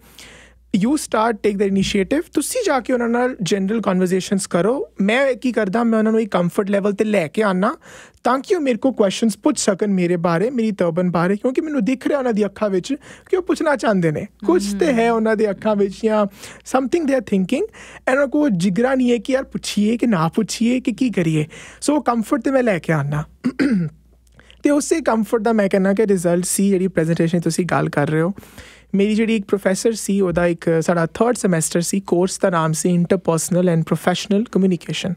you start take the initiative. ਤੁਸੀਂ ਜਾ ਕੇ ਉਹਨਾਂ ਨਾਲ ਜਨਰਲ ਕਨਵਰਸੇਸ਼ਨਸ ਕਰੋ। ਮੈਂ ਕੀ ਕਰਦਾ ਮੈਂ ਉਹਨਾਂ ਨੂੰ ਇੱਕ ਕੰਫਰਟ ਲੈਵਲ 'ਤੇ ਲੈ ਕੇ ਆਉਂਦਾ ਤਾਂ ਕਿ ਉਹ ਮੇਰੇ ਕੋਲ ਕੁਐਸ਼ਨਸ ਪੁੱਛ ਸਕਣ ਮੇਰੇ ਬਾਰੇ ਮੇਰੀ ਟਰਬਨ ਬਾਰੇ ਕਿਉਂਕਿ ਮੈਨੂੰ ਦਿਖ ਰਿਹਾ ਉਹਨਾਂ ਦੀ ਅੱਖਾਂ ਵਿੱਚ ਕਿ ਉਹ ਪੁੱਛਣਾ ਚਾਹੁੰਦੇ ਨੇ ਕੁਛ ਤਾਂ ਹੈ ਉਹਨਾਂ ਦੇ ਅੱਖਾਂ ਵਿੱਚ ਜਾਂ something they are thinking. And ਉਹਨਾਂ ਕੋਲ ਜਿਗਰਾ ਨਹੀਂ ਹੈ ਕਿ ਯਾਰ ਪੁੱਛੀਏ ਕਿ ਨਾ ਪੁੱਛੀਏ ਕਿ ਕੀ ਕਰੀਏ। ਸੋ ਉਹ ਕੰਫਰਟ 'ਤੇ ਮੈਂ ਲੈ ਕੇ ਆਉਂਦਾ ਅਤੇ ਉਸੇ ਕੰਫਰਟ ਦਾ ਮੈਂ ਕਹਿੰਦਾ ਕਿ ਰਿਜ਼ਲਟ ਸੀ ਜਿਹੜੀ ਪ੍ਰੈਜੈਂਟੇਸ਼ਨ ਤੁਸੀਂ ਗੱਲ ਕਰ ਰਹੇ ਹੋ। ਮੇਰੀ ਜਿਹੜੀ ਇੱਕ ਪ੍ਰੋਫੈਸਰ ਸੀ ਉਹਦਾ ਇੱਕ ਸਾਡਾ 3rd ਸਮੈਸਟਰ ਸੀ ਕੋਰਸ ਦਾ ਨਾਮ ਸੀ ਇੰਟਰਪਰਸਨਲ ਐਂਡ ਪ੍ਰੋਫੈਸ਼ਨਲ ਕਮਿਊਨੀਕੇਸ਼ਨ।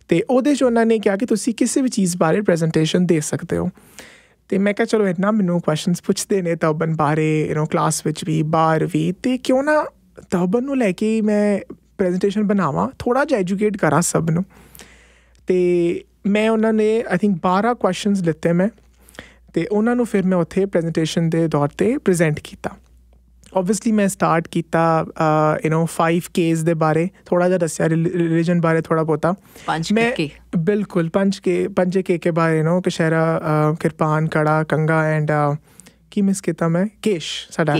ਅਤੇ ਉਹਦੇ 'ਚ ਉਹਨਾਂ ਨੇ ਕਿਹਾ ਕਿ ਤੁਸੀਂ ਕਿਸੇ ਵੀ ਚੀਜ਼ ਬਾਰੇ ਪ੍ਰੈਜੈਂਟੇਸ਼ਨ ਦੇ ਸਕਦੇ ਹੋ। ਅਤੇ ਮੈਂ ਕਿਹਾ ਚਲੋ ਇੰਨਾ ਮੈਨੂੰ ਕੁਐਸ਼ਨਸ ਪੁੱਛਦੇ ਨੇ ਟਰਬਨ ਬਾਰੇ ਯੂਨੋ ਕਲਾਸ ਵਿੱਚ ਵੀ ਬਾਹਰ ਵੀ ਅਤੇ ਕਿਉਂ ਨਾ ਟਰਬਨ ਨੂੰ ਲੈ ਕੇ ਮੈਂ ਪ੍ਰੈਜੈਂਟੇਸ਼ਨ ਬਣਾਵਾਂ ਥੋੜ੍ਹਾ ਜਿਹਾ ਐਜੂਕੇਟ ਕਰਾਂ ਸਭ ਨੂੰ। ਅਤੇ ਮੈਂ ਉਹਨਾਂ ਨੇ ਆਈ ਥਿੰਕ 12 ਕੁਐਸ਼ਨਸ ਲਿੱਤੇ ਮੈਂ ਅਤੇ ਉਹਨਾਂ ਨੂੰ ਫਿਰ ਮੈਂ ਉੱਥੇ ਪ੍ਰੈਜੈਂਟੇਸ਼ਨ ਦੇ ਦੌਰ 'ਤੇ ਪ੍ਰਜੈਂਟ ਕੀਤਾ। ਓਬਵੀਅਸਲੀ ਮੈਂ ਸਟਾਰਟ ਕੀਤਾ ਯੂਨੋ 5Ks ਦੇ ਬਾਰੇ ਥੋੜ੍ਹਾ ਜਿਹਾ ਦੱਸਿਆ ਰਿਲੀਜਨ ਬਾਰੇ ਥੋੜ੍ਹਾ ਬਹੁਤਾ ਮੈਂ ਬਿਲਕੁਲ 5K ਕੇ ਬਾਰੇ ਯੂਨੋ ਕਸ਼ਹਿਰਾ ਕਿਰਪਾਨ ਕੜਾ ਕੰਘਾ ਐਂਡ ਕੀ ਮਿਸ ਕੀਤਾ ਮੈਂ ਕੇਸ਼ ਸਾਡਾ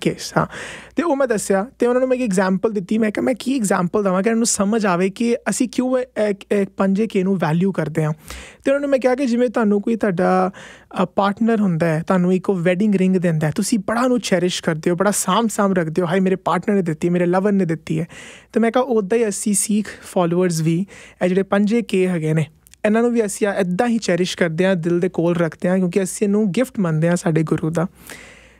ਕੇਸ਼ ਹਾਂ। ਅਤੇ ਉਹ ਮੈਂ ਦੱਸਿਆ ਅਤੇ ਉਹਨਾਂ ਨੂੰ ਮੈਂ ਇੱਕ ਐਗਜ਼ਾਮਪਲ ਦਿੱਤੀ। ਮੈਂ ਕਿਹਾ ਮੈਂ ਕੀ ਐਗਜ਼ਾਮਪਲ ਦੇਵਾਂ ਕਿ ਉਹਨਾਂ ਨੂੰ ਸਮਝ ਆਵੇ ਕਿ ਅਸੀਂ ਕਿਉਂ 5K ਨੂੰ ਵੈਲਿਊ ਕਰਦੇ ਹਾਂ। ਅਤੇ ਉਹਨਾਂ ਨੂੰ ਮੈਂ ਕਿਹਾ ਕਿ ਜਿਵੇਂ ਤੁਹਾਨੂੰ ਕੋਈ ਤੁਹਾਡਾ ਪਾਰਟਨਰ ਹੁੰਦਾ ਹੈ ਤੁਹਾਨੂੰ ਇੱਕ ਉਹ ਵੈਡਿੰਗ ਰਿੰਗ ਦਿੰਦਾ ਤੁਸੀਂ ਬੜਾ ਉਹਨੂੰ ਚੈਰਿਸ਼ ਕਰਦੇ ਹੋ ਬੜਾ ਸਾਂਭ ਸਾਂਭ ਰੱਖਦੇ ਹੋ ਹਾਏ ਮੇਰੇ ਪਾਰਟਨਰ ਨੇ ਦਿੱਤੀ ਮੇਰੇ ਲਵਰ ਨੇ ਦਿੱਤੀ ਹੈ। ਅਤੇ ਮੈਂ ਕਿਹਾ ਉੱਦਾਂ ਹੀ ਅਸੀਂ ਸਿੱਖ ਫੋਲੋਅਰਸ ਵੀ ਇਹ ਜਿਹੜੇ 5K ਹੈਗੇ ਨੇ ਇਹਨਾਂ ਨੂੰ ਵੀ ਅਸੀਂ ਇੱਦਾਂ ਹੀ ਚੈਰਿਸ਼ ਕਰਦੇ ਹਾਂ ਦਿਲ ਦੇ ਕੋਲ ਰੱਖਦੇ ਹਾਂ ਕਿਉਂਕਿ ਅਸੀਂ ਇਹਨੂੰ ਗਿਫਟ ਮੰਨਦੇ ਹਾਂ ਸਾਡੇ ਗੁਰੂ ਦਾ।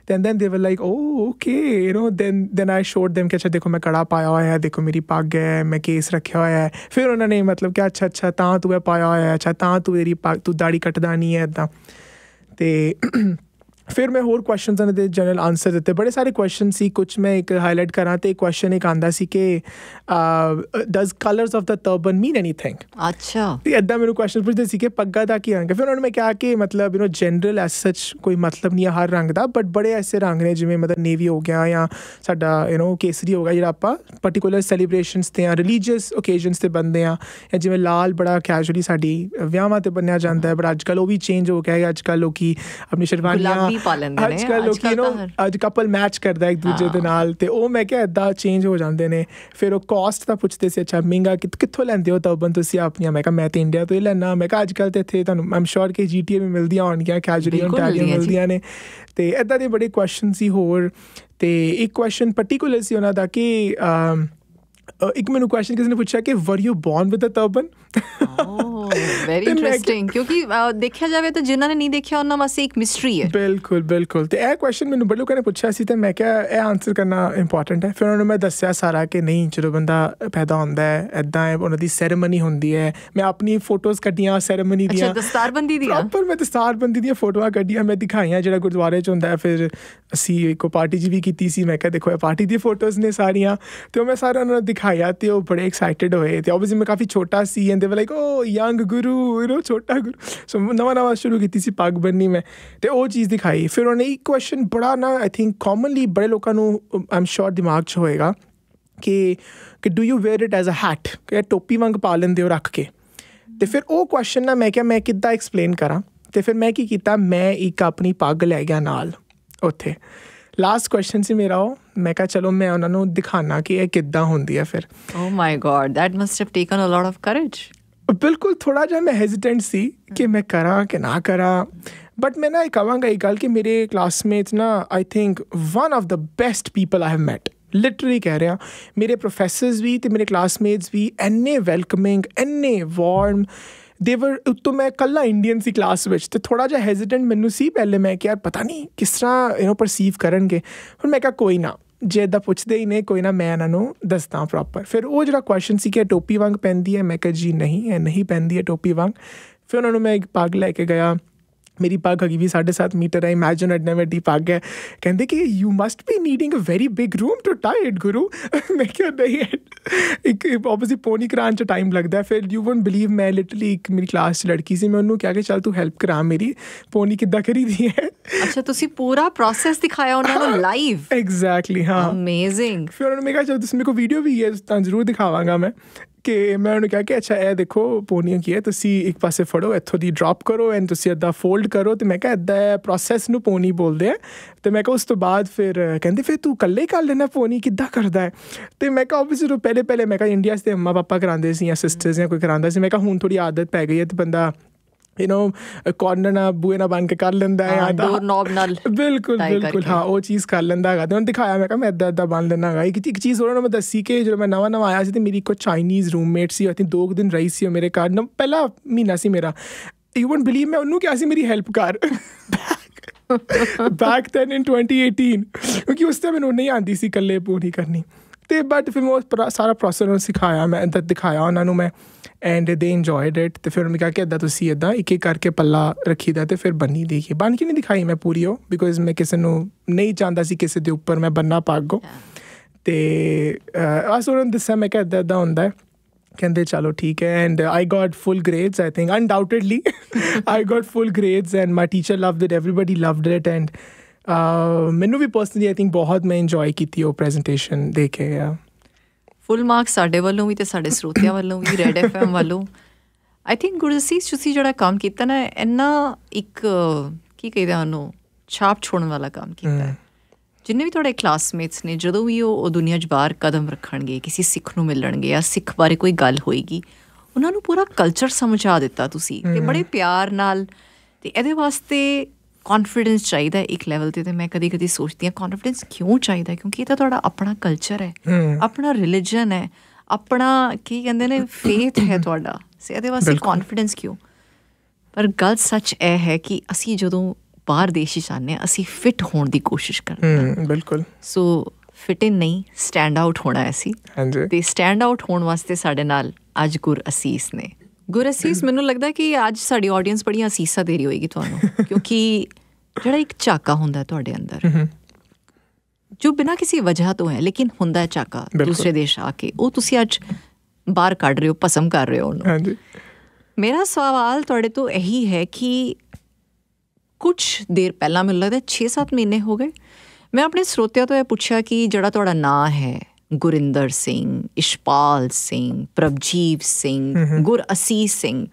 And then they were like, oh, okay, you know, then I showed them कि अच्छा देखो मैं कड़ा पाया हुआ है, देखो मेरी पग है, मैं केस रखे हुआ है। फिर उन्होंने मतलब क्या अच्छा अच्छा तां तू पाया हुआ है, अच्छा तां तू तेरी पग तू दाढ़ी कटदा नहीं है इदा। तो फिर मैं होर क्वेश्चन ने जनरल आंसर दिते, बड़े सारे क्वेश्चन सी, कुछ मैं एक हाईलाइट करा तो एक क्वेश्चन एक आंदा सी कि does colours of the turban mean anything. अच्छा इदा मेरे क्वेश्चन पूछते सी कि पग्गा दा की रंग है। फिर उन्होंने मैं कहा कि मतलब you know general as such कोई मतलब नहीं है हर रंग का, बट बड़े ऐसे रंग ने जिमें मतलब नेवी हो गया या साडा यू नो केसरी हो गया जो आप पर्टिकुलर सैलीब्रेशनस से रिलीजियस ओकेजनस से बनते हैं, जिमें लाल बड़ा कैजुअली साडी विआहां ते बनया जाता है, बट अजकल वो भी चेंज हो गया। अजकल लोग अपनी शेरवानियां कपल मैच करता एक दूजे के नाल, तो वह मैं क्या इदा चेंज हो जाते हैं। फिर वो कॉस्ट का पूछते से, अच्छा महंगा कितों लेंदे हो टर्बन तुसीं अपनियां? मैं कहा मैं तो इंडिया तो ही लैंना। मैं कहा अजकल तो इतने तुहानूं आई एम श्योर कि GTA भी मिलदियां होणगियां, कैजुअली ओंटारियो मिलदियां ने। तो इदा दे बड़े क्वेश्चन सी होर। तो एक क्वेश्चन पर्टिकुलर सी उन्हां दा कि एक मैंने क्वेश्चन किसी ने पूछा कि were you born with a turban. Very interesting, क्योंकि देखा जाए तो जिन्होंने नहीं देखा उन्होंने वास्ते एक मिस्ट्री है। बिल्कुल बिल्कुल। तो यह क्वेश्चन मैंने बड़े लोगों ने पूछा सी, तो मैं क्या यह आंसर करना इंपॉर्टेंट है। फिर उन्होंने मैं दस्या सारा कि नहीं जो बंदा पैदा होंदा है इदा है, उन्होंने सैरेमनी होंदी है। मैं अपनी फोटोज कटिया सैरेमनी दी, दस्तारबंदी दी प्रॉपर, मैं दस्तारबंदी दी फोटोआं कटिया मैं दिखाइया जो गुरुद्वारे च होंदा है। फिर असी एक पार्टी जी भी की सी, मैं क्या देखो यह पार्टी दी फोटोज ने सारियां, तो मैं सारा उन्होंने दिखाया। तो वो बड़े एक्साइटेड होए, तो ऑब्वियसली मैं काफ़ी छोटा सी and they were like O young Guru you know छोटा गुरु। सो नवा शुरू की सी पग बननी मैं, तो वो चीज़ दिखाई। फिर उन्हें एक क्वेश्चन बड़ा ना आई थिंक कॉमनली बड़े लोगों आई एम श्योर दिमाग च होएगा कि do you wear it as a hat, कि टोपी वांग पा लेंदे हो रख के। तो फिर वो क्वेश्चन ना मैं क्या मैं किद्दां एक्सप्लेन करा। तो फिर मैं की कीता, मैं एक अपनी पग लै गया नाल उत्थे। लास्ट क्वेश्चन से मेरा वो मैं कहा चलो मैं उन्होंने दिखाना कि यह किद्दां होंदी है। फिर oh my god that must have taken a lot of courage. बिल्कुल थोड़ा जहा मैं हेजिटेंट सी कि मैं करा कि ना करा, बट मैं ना ये कहूँगा एक गल कि मेरे क्लासमेट्स ना I think one of the best people I have met, literally कह रहा। मेरे प्रोफेसर्स भी तो मेरे क्लासमेट्स भी इन्ने वैलकमिंग इन्ने वार्म देवर। तो मैं कला इंडियन सी क्लास में, तो थोड़ा जहा हेजिटेंट मैनू सी पहले मैं कि यार पता नहीं किस तरह यू नो परसीव करेंगे। फिर मैं क्या कोई ना जे इदा पूछते ही नहीं, कोई ना मैं इन्होंने दसदा प्रॉपर। फिर वो जो क्वेश्चन सी कि टोपी वांग पहनती है, मैं क्या जी नहीं है नहीं पहनती है टोपी वांग। फिर उन्होंने मैं एक पग लैके गया, मेरी पग अभी भी 7.5 मीटर है, इमेजिन एडने वड्डी पग है। कहते कि you must be needing a very big room to tie it गुरु। मैं क्या नहीं एक ऑब्वियसली पोनी कराने च टाइम लगता है। फिर यू वोंट बिलीव मैं लिटरली एक मेरी क्लास च लड़की सी, मैं उन्होंने क्या कि चल तू हेल्प करा मेरी पोनी किद्दां करी दी है। अच्छा तुसी पूरा प्रोसेस दिखाया उन्होंने लाइव? एग्जैक्टली हाँ, अमेजिंग। फिर उन्होंने कहा चल तुसी मेरे को वीडियो भी है तो जरूर दिखावांगा मैं कि मैं उन्होंने कहा कि अच्छा यह देखो पोनिया की है, तुसी एक पासे फड़ो इतों की ड्रॉप करो एंड तुसी इदा फोल्ड करो। तो मैं क्या इदा प्रोसेस नू पोनी बोलते हैं। तो मैं क्या उस तो बाद फिर कहते फिर तू कल्ले कर लेना पोनी किद्दां करदा है। तो मैं क्या ऑब्वियसली पहले पहले मैं क्या इंडिया से अम्मा पापा कराते सी या सिस्टर्स या कोई कराता सी, मैं क्या हूँ थोड़ी आदत पै गई है तो बंदा यू नो कॉर्नर ना बूहे ना बन के कर लेंदा है, बिल्कुल बिल्कुल हाँ वो चीज़ कर लेंदा है। उन्होंने दिखाया मैं कहा मैं इदा इदा बन लेना है। एक चीज़ और मैं दसी कि जो मैं नवा नवा आया सी तो मेरी कोई चाइनीज़ रूममेट सी, आई थिंक 2 दिन रही सी मेरे घर न, पहला महीना सी मेरा। यू वोंट बिलीव मैं उन्होंने क्या सी मेरी हेल्प कर बैक दैन इन 2018, क्योंकि उस टाइम मैंने नहीं आती सी कल्ले पूरी करनी। तो बट फिर मैं सारा प्रोसेस उन्होंने सिखाया, मैं इदा दिखाया उन्होंने मैं एंड दे इंजॉयड इट। तो फिर उन्होंने कहा कि इदा तुसी इदा एक एक करके पल्ला रखी दा, तो फिर बनी देखी बन के नहीं दिखाई मैं पूरी हो, बिकॉज मैं किसी नहीं चाहता सी किसी के उपर मैं बनना पागो। तो बस उन्होंने दसा मैं क्या इदा इदा होंदा है, कहते चलो ठीक है and I got full grades I think undoubtedly I got full grades and my teacher loved it, everybody loved it and मैनू भी पर्सनली आई थिंक बहुत मैं इंजॉय की वो प्रेजेंटेशन दे के। फुल मार्क्स साढ़े वालों भी तो साढ़े स्रोतिया वालों भी, रेड FM वालों। आई थिंक गुरसीस तुसी जो काम किया ना इन्ना एक की कहते हैं छाप छोड़न वाला काम किया है। जिन्हें भी थोड़े क्लासमेट्स ने जो भी वो दुनिया च बाहर कदम रखे किसी सिख नू मिलणगे या सिख बारे कोई गल होएगी उन्होंने पूरा कल्चर समझा दिता तुसी ते बड़े प्यार नाल। ते इहदे वास्ते कॉन्फिडेंस चाहिए एक लैवल पर। तो मैं कभी कभी सोचती हूँ कॉन्फिडेंस क्यों चाहिए, क्योंकि ये तो थोड़ा अपना कल्चर है, अपना रिलीजन है, अपना की कहते हैं फेथ है थोड़ा, से ये वास्ते कॉन्फिडेंस क्यों। पर गल सच यह है कि असी जो बारदेशी चाहने असी फिट होने की कोशिश करते बिल्कुल सो फिट इन नहीं स्टैंड आउट होना ऐसी ते स्टैंड आउट होने वास्ते साडे नाल आज गुरअसीस ने गुरअसीस मैनू लगता है कि आज साडी ऑडियंस बड़ी असीसा दे रही होएगी तुहानू क्योंकि जिहड़ा एक झाका हुंदा तुहाडे अंदर जो बिना किसी वजह तो है लेकिन हुंदा है झाका दूसरे देश आके वो तुसीं अज बाहर कढ रहे हो भस्म कर रहे हो उन्होंने। मेरा सवाल तुहाडे तो यही है कि कुछ देर पहला मैनूं लगता है 6-7 महीने हो गए मैं अपने स्रोतियां तो यह पूछा कि जिहड़ा तुहाडा नाम है गुरिंदर सिंह इशपाल सिंह प्रभजीव सिंह गुरअसीस सिंह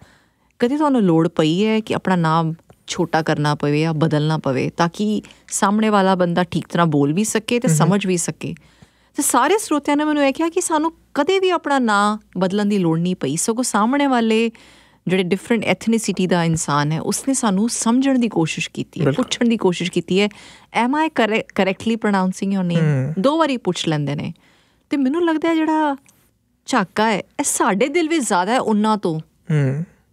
कदे तुहानूं लोड़ पई है कि अपना नाम छोटा करना पवे या बदलना पवे ताकि सामने वाला बंदा ठीक तरह बोल भी सके तो समझ भी सके तो सारे स्रोतियां ने मैंने कहा कि सानू कदे भी अपना नाम बदलन की लोड़ नहीं पई सगों सामने वाले जिहड़े डिफरेंट एथनीसिटी का इंसान है उसने सानू समझण की कोशिश की है पुछण की कोशिश की है am I correctly pronouncing your name 2 बारी पूछ लेंदे ने तो मैनू लगता है जिहड़ा झाका है यह साडे दिल में ज़्यादा है उन्हां तो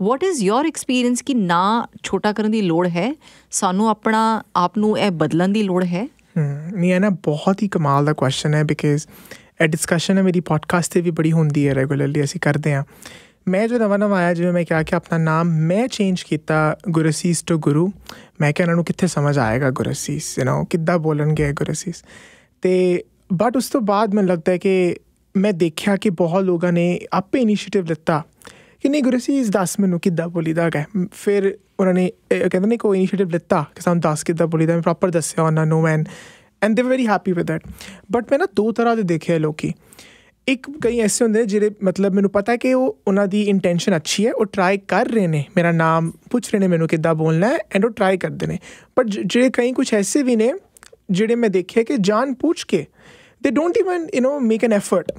वॉट इज़ योर एक्सपीरियंस कि ना छोटा करने की लड़ है सानू अपना आप नू ए बदलन की लड़ है नहीं है ना बहुत ही कमाल का क्वेश्चन है बिकॉज ए डिस्कशन है मेरी पॉडकास्ट से भी बड़ी होंगी है रेगुलरली असी करते हैं मैं जो नवा आया जिवें मैं क्या कि अपना नाम मैं चेंज किया गुरअसीस टू गुरु मैं क्या इन्होंने कितने समझ आएगा गुरअसीस यू नो किद्दां बोलणगे गुरअसीस तो बट उस तो बाद मैनूं लगता है कि मैं देखा कि बहुत लोगों ने आपे इनीशिएटिव लिता कि नहीं गुरअसीस दस मैनूं किद्दां बोलीदा है फिर उन्होंने कहते नहीं कोई इनीशिएटिव लिता कि सानूं दस किद्दां बोलीदा मैं प्रॉपर दस्या उन्होंने and they were very happy with that but मैं ना 2 तरह के देखे लोग एक कई ऐसे होंगे जिहड़े मतलब मैनूं पता है कि वो उन्होंने इंटेंशन अच्छी है और ट्राई कर रहे हैं मेरा नाम पूछ रहे हैं मैनूं किद्दां बोलना है एंड वो ट्राई करते हैं बट जिहड़े कई कुछ ऐसे भी ने जिहड़े मैं देखे कि जान पूछ के they don't even you know make an effort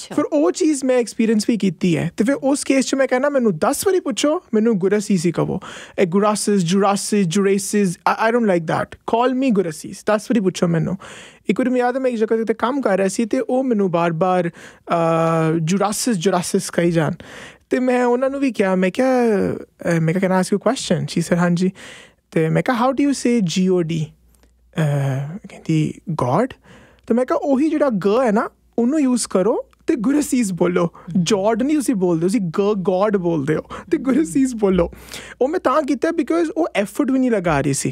फिर वो चीज़ मैं एक्सपीरियंस भी की है तो फिर उस केस मैं कहना मैनू 10 बारी पूछो मैनू गुरअसीस ही कहो ए Gurasees Jurasees Juresis I don't like that call me Gurasees 10 बारी पूछो मैनू एक बार मैं याद है मैं एक जगह तक काम कर रहा सी तो वो मैनू बार बार जुरासिस जुरासिस कही जान तो मैं उन्होंने भी क्या मैं क्या कहना आज क्वेश्चन जी सर हाँ जी तो मैं क्या how do you say GOD कहती गॉड तो मैं क्या वही जो ग है ना उन्होंने यूज़ करो तो गुरअसीस बोलो जॉर्ड नहीं उसी बोलते उसी गॉड बोलते हो तो गुरअसीस बोलो वो मैं तां कीता बिकॉज वो एफर्ट भी नहीं लगा रही सी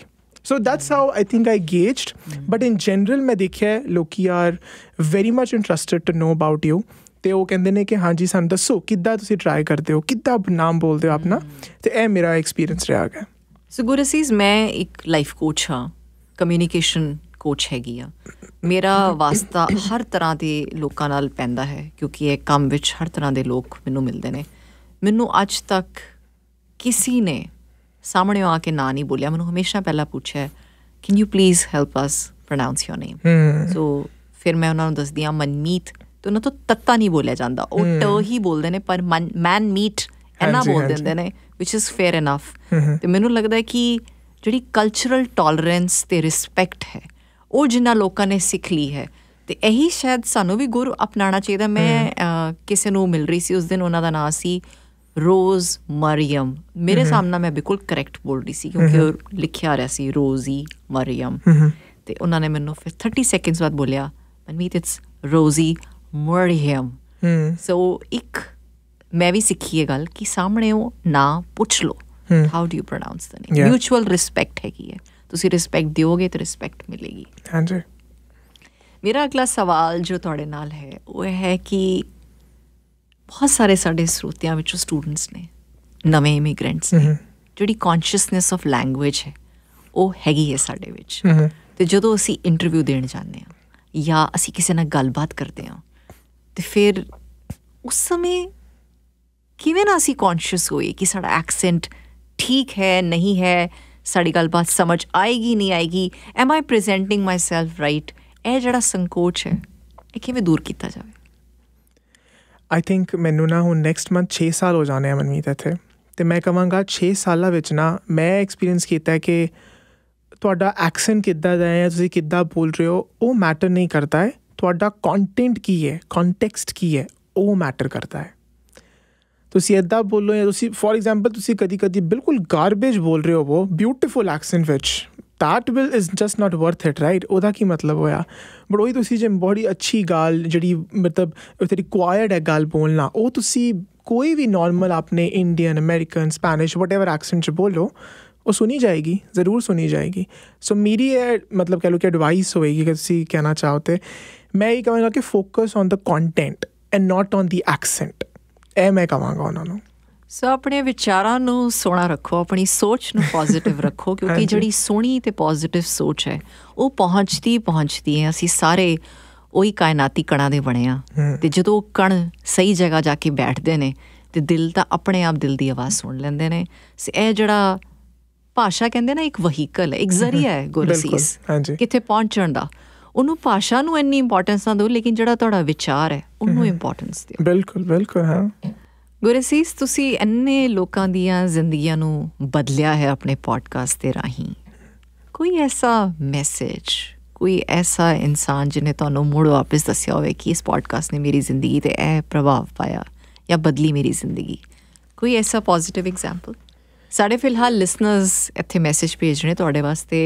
so that's how I think I gauged but in general मैं देखिया लोग are very much interested to know about you तो वो कहते हैं कि हाँ जी सानू दसो किद्दां तुसीं ट्राई करते हो किद्दां नाम बोलते हो अपना तो यह मेरा एक्सपीरियंस रहा है सो गुरअसीस मैं एक लाइफ कोच हाँ कम्यूनीकेशन कोच हैगी आ मेरा वास्ता हर तरह के लोगों नाल पैंदा है क्योंकि ये काम विच हर तरह के लोग मैनू मिलते हैं मैनू अज तक किसी ने सामने आके ना नहीं बोलिया मैनू हमेशा पहला पूछा है can you please help us pronounce your name so फिर मैं उन्होंने दसदी हाँ मनमीत तो उन्होंने तो तत्ता नहीं बोलिया जाता वो ट ही बोलते हैं पर मन मैनमीत इना बोल देंगे ने विच इज़ फेयर इनफ तो मैनू लगता है कि जिहड़ी कल्चरल टॉलरेंस ते रिस्पैक्ट है वो जिन्हों लोगों ने सीख ली है तो यही शायद सानू भी गुर अपनाना चाहिए मैं किसी को मिल रही सी उस दिन उन्होंने नाम सी रोज़ मरियम मेरे सामने मैं बिल्कुल करैक्ट बोल रही सी क्योंकि लिखिया रहा सी रोज़ी मरियम तो उन्होंने मैनू फिर 30 सैकेंड्स बाद बोलिया मनमीत इट्स रोज़ी मरियम सो एक मैं भी सीखी है गल कि सामने वो ना पूछ लो how do you pronounce the name mutual respect हैगी है तुसी रिस्पैक्ट दोगे तो रिस्पैक्ट मिलेगी हाँ जी मेरा अगला सवाल जो तुहाडे नाल है वो है कि बहुत सारे साढ़े स्रोतियां विच स्टूडेंट्स ने नवे इमीग्रेंट्स ने जिहड़ी कॉन्शियसनैस ऑफ लैंगुएज है वो हैगी है साढ़े विच ते जदों असी इंटरव्यू देण जांदे हां या असी किसी नाल गलबात करदे हां ते फिर उस समय किवें ना असी कॉन्शियस होइए कि साडा एक्सेंट ठीक है नहीं है साड़ी गलबात समझ आएगी नहीं आएगी am I presenting my self right यह जड़ा संकोच है यह किवें दूर किया जाए आई थिंक मैनू ना हूँ नैक्सट मंथ 6 साल हो जाने मनमीत इत्थे तो मैं कहांगा 6 साल विच ना मैं एक्सपीरियंस किया कि तुहाडा एक्सेंट किद्दां दा है तुसीं किद्दां बोल रहे हो वो मैटर नहीं करता है तुहाडा कॉन्टेंट की है कॉन्टैक्सट की है वो मैटर करता है तुसी इदा बोलो या फॉर एग्जाम्पल तुसी कभी कभी बिल्कुल गारबेज बोल रहे हो वो beautiful accent which that will is just not worth it right ओदा की मतलब होया बट वही तुसी जे बड़ी अच्छी गाल जी मतलब रिक्वायर्ड है गाल बोलना वो तुसी कोई भी नॉर्मल आपने Indian American Spanish whatever accent च बोलो वो सुनी जाएगी ज़रूर सुनी जाएगी सो मेरी ये मतलब कह लो कि एडवाइस होएगी कि तुसी कहना चाहते मैं ये कहूँगा कि focus on the content and not on the accent ए मैं कहूँगा उन्होंने सो अपने विचारां नू सोना रखो अपनी सोच नू पॉजिटिव रखो क्योंकि जिहड़ी सोहनी ते पॉजिटिव सोच है वो पहुँचती है असीं सारे ਉਹੀ ਕਾਇਨਾਤੀ ਕਣਾਂ ਦੇ ਬਣੇ ਹਾਂ ਅਤੇ ਜਦੋਂ ਉਹ ਕਣ ਸਹੀ ਜਗ੍ਹਾ ਜਾ ਕੇ ਬੈਠਦੇ ਨੇ ਅਤੇ ਦਿਲ ਤਾਂ ਆਪਣੇ ਆਪ ਦਿਲ ਦੀ ਆਵਾਜ਼ ਸੁਣ ਲੈਂਦੇ ਨੇ ਇਹ ਜਿਹੜਾ ਭਾਸ਼ਾ ਕਹਿੰਦੇ ਨਾ ਇੱਕ ਵਹੀਕਲ ਹੈ ਇੱਕ ਜ਼ਰੀਆ ਹੈ ਗੁਰਸੀਸ ਕਿੱਥੇ ਪਹੁੰਚਣ ਦਾ ਉਹਨੂੰ ਭਾਸ਼ਾ ਨੂੰ ਇੰਨੀ ਇੰਪੋਰਟੈਂਸ ਨਾ ਦਿਓ ਲੇਕਿਨ ਜਿਹੜਾ ਤੁਹਾਡਾ ਵਿਚਾਰ ਹੈ ਉਹਨੂੰ ਇੰਪੋਰਟੈਂਸ ਦਿਓ ਬਿਲਕੁਲ ਬਿਲਕੁਲ ਹਾਂ ਗੁਰਸੀਸ ਤੁਸੀਂ ਇੰਨੇ ਲੋਕਾਂ ਦੀਆਂ ਜ਼ਿੰਦਗੀਆਂ ਨੂੰ ਬਦਲਿਆ ਹੈ ਆਪਣੇ ਪੋਡਕਾਸਟ ਦੇ ਰਾਹੀਂ ਕੋਈ ਐਸਾ ਮੈਸੇਜ कोई ऐसा इंसान जिन्हें तुहानू मुड़ वापस दस्या होवे कि इस पॉडकास्ट ने मेरी जिंदगी ते ऐ प्रभाव पाया या बदली मेरी जिंदगी कोई ऐसा पॉजिटिव एग्जाम्पल साढ़े फिलहाल लिसनर्स इत्थे मैसेज भेजने तुहाडे वास्ते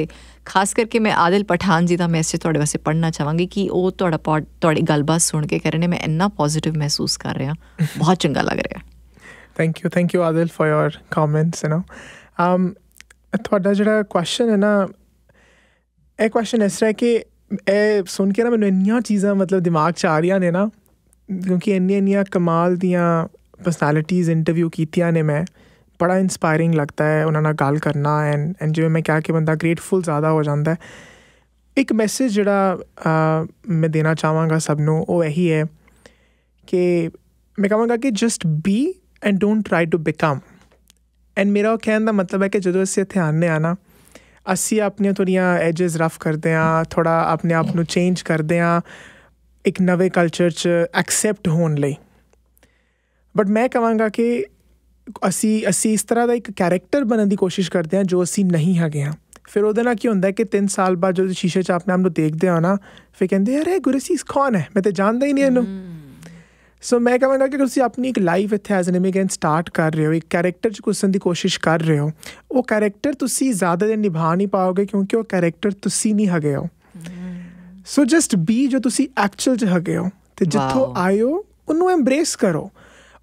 खास करके मैं आदिल पठान जी का मैसेज तुहाडे वास्ते पढ़ना चाहांगी कि वो तुहाडा तुहाडी गलबात सुन के कह रहे ने मैं इन्ना पॉजिटिव महसूस कर रहा बहुत चंगा लग रहा thank you Adil for your comments you know तुहाडा जिहड़ा क्वेश्चन है ना ਇਹ ਕੁਐਸਚਨ ਇਸ ਤਰ੍ਹਾਂ ਕਿ ਇਹ ਸੁਣ ਕੇ ਨਾ ਮੈਨੂੰ ਇੰਨੀਆਂ ਚੀਜ਼ਾਂ ਮਤਲਬ ਦਿਮਾਗ 'ਚ ਆ ਰਹੀਆਂ ਨੇ ਨਾ ਕਿਉਂਕਿ ਇੰਨੀਆਂ ਕਮਾਲ ਦੀਆਂ ਪਰਸਨੈਲਿਟੀਜ਼ ਇੰਟਰਵਿਊ ਕੀਤੀਆਂ ਨੇ ਮੈਂ ਬੜਾ ਇੰਸਪਾਇਰਿੰਗ ਲੱਗਦਾ ਹੈ ਉਹਨਾਂ ਨਾਲ ਗੱਲ ਕਰਨਾ ਐਂਡ ਜਿਵੇਂ ਮੈਂ ਕਿਹਾ ਕਿ ਬੰਦਾ ਗ੍ਰੇਟਫੁਲ ਜ਼ਿਆਦਾ ਹੋ ਜਾਂਦਾ ਇੱਕ ਮੈਸੇਜ ਜਿਹੜਾ ਮੈਂ ਦੇਣਾ ਚਾਹਾਂਗਾ ਸਭ ਨੂੰ ਉਹ ਇਹੀ ਹੈ ਕਿ ਮੈਂ ਕਹਾਂਗਾ ਕਿ just be and don't try to become and ਮੇਰਾ ਉਹ ਕਹਿਣ ਦਾ ਮਤਲਬ ਹੈ ਕਿ ਜਦੋਂ ਅਸੀਂ ਇੱਥੇ ਆਉਂਦੇ ਹਾਂ ਨਾ ਅਸੀਂ ਆਪਣੀਆਂ ਥੋੜ੍ਹੀਆਂ ਐਜਿਸ ਰਫ ਕਰਦੇ ਹਾਂ ਥੋੜ੍ਹਾ ਆਪਣੇ ਆਪ ਨੂੰ ਚੇਂਜ ਕਰਦੇ ਹਾਂ ਇੱਕ ਨਵੇਂ ਕਲਚਰ 'ਚ ਐਕਸੈਪਟ ਹੋਣ ਲਈ ਬਟ ਮੈਂ ਕਹਾਂਗਾ ਕਿ ਅਸੀਂ ਇਸ ਤਰ੍ਹਾਂ ਦਾ ਇੱਕ ਕੈਰੈਕਟਰ ਬਣਨ ਦੀ ਕੋਸ਼ਿਸ਼ ਕਰਦੇ ਹਾਂ ਜੋ ਅਸੀਂ ਨਹੀਂ ਹੈਗੇ ਹਾਂ ਫਿਰ ਉਹਦੇ ਨਾਲ ਕੀ ਹੁੰਦਾ ਕਿ 3 ਸਾਲ ਬਾਅਦ ਜਦੋਂ ਸ਼ੀਸ਼ੇ 'ਚ ਆਪਣੇ ਆਪ ਨੂੰ ਦੇਖਦੇ ਹਾਂ ਨਾ ਫਿਰ ਕਹਿੰਦੇ ਯਾਰ ਇਹ ਗੁਰਸੀਸ ਕੌਣ ਹੈ ਮੈਂ ਤਾਂ ਜਾਣਦਾ ਹੀ ਨਹੀਂ ਇਹਨੂੰ ਸੋ ਮੈਂ ਕਹਾਂਗਾ ਕਿ ਤੁਸੀਂ ਆਪਣੀ ਇੱਕ ਲਾਈਫ ਇੱਥੇ ਐਜ਼ ਐਨ ਇਮੀਗ੍ਰੈਂਟ ਸਟਾਰਟ ਕਰ ਰਹੇ ਹੋ ਇੱਕ ਕੈਰੈਕਟਰ 'ਚ ਘੁਸਣ ਦੀ ਕੋਸ਼ਿਸ਼ ਕਰ ਰਹੇ ਹੋ ਉਹ ਕੈਰੈਕਟਰ ਤੁਸੀਂ ਜ਼ਿਆਦਾ ਦਿਨ ਨਿਭਾ ਨਹੀਂ ਪਾਓਗੇ ਕਿਉਂਕਿ ਉਹ ਕੈਰੈਕਟਰ ਤੁਸੀਂ ਨਹੀਂ ਹੈਗੇ ਹੋ ਸੋ ਜਸਟ ਬੀ ਜੋ ਤੁਸੀਂ ਐਕਚੁਅਲ 'ਚ ਹੈਗੇ ਹੋ ਅਤੇ ਜਿੱਥੋਂ ਆਏ ਹੋ ਉਹਨੂੰ ਐਮਬਰੇਸ ਕਰੋ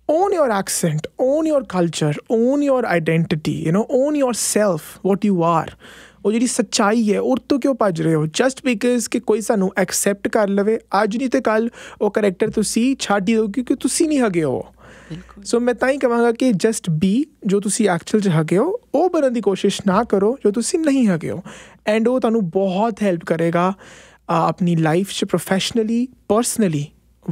own your accent own your culture own your identity you know own your self what you are ਉਹ ਜਿਹੜੀ ਸੱਚਾਈ ਹੈ ਉਹ ਤੋਂ ਕਿਉਂ ਭੱਜ ਰਹੇ ਹੋ ਜਸਟ ਬਿਕਾਜ਼ ਕਿ ਕੋਈ ਸਾਨੂੰ ਐਕਸੈਪਟ ਕਰ ਲਵੇ ਅੱਜ ਨਹੀਂ ਤਾਂ ਕੱਲ੍ਹ ਉਹ ਕਰੈਕਟਰ ਤੁਸੀਂ ਛੱਡ ਹੀ ਦਿਓ ਕਿਉਂਕਿ ਤੁਸੀਂ ਨਹੀਂ ਹੈਗੇ ਹੋ ਸੋ ਮੈਂ ਤਾਂ ਹੀ ਕਹਾਂਗਾ ਕਿ ਜਸਟ ਬੀ ਜੋ ਤੁਸੀਂ ਐਕਚੁਅਲ 'ਚ ਹੈਗੇ ਹੋ ਉਹ ਬਣਨ ਦੀ ਕੋਸ਼ਿਸ਼ ਨਾ ਕਰੋ ਜੋ ਤੁਸੀਂ ਨਹੀਂ ਹੈਗੇ ਹੋ ਐਂਡ ਉਹ ਤੁਹਾਨੂੰ ਬਹੁਤ ਹੈਲਪ ਕਰੇਗਾ ਆਪਣੀ ਲਾਈਫ 'ਚ ਪ੍ਰੋਫੈਸ਼ਨਲੀ ਪਰਸਨਲੀ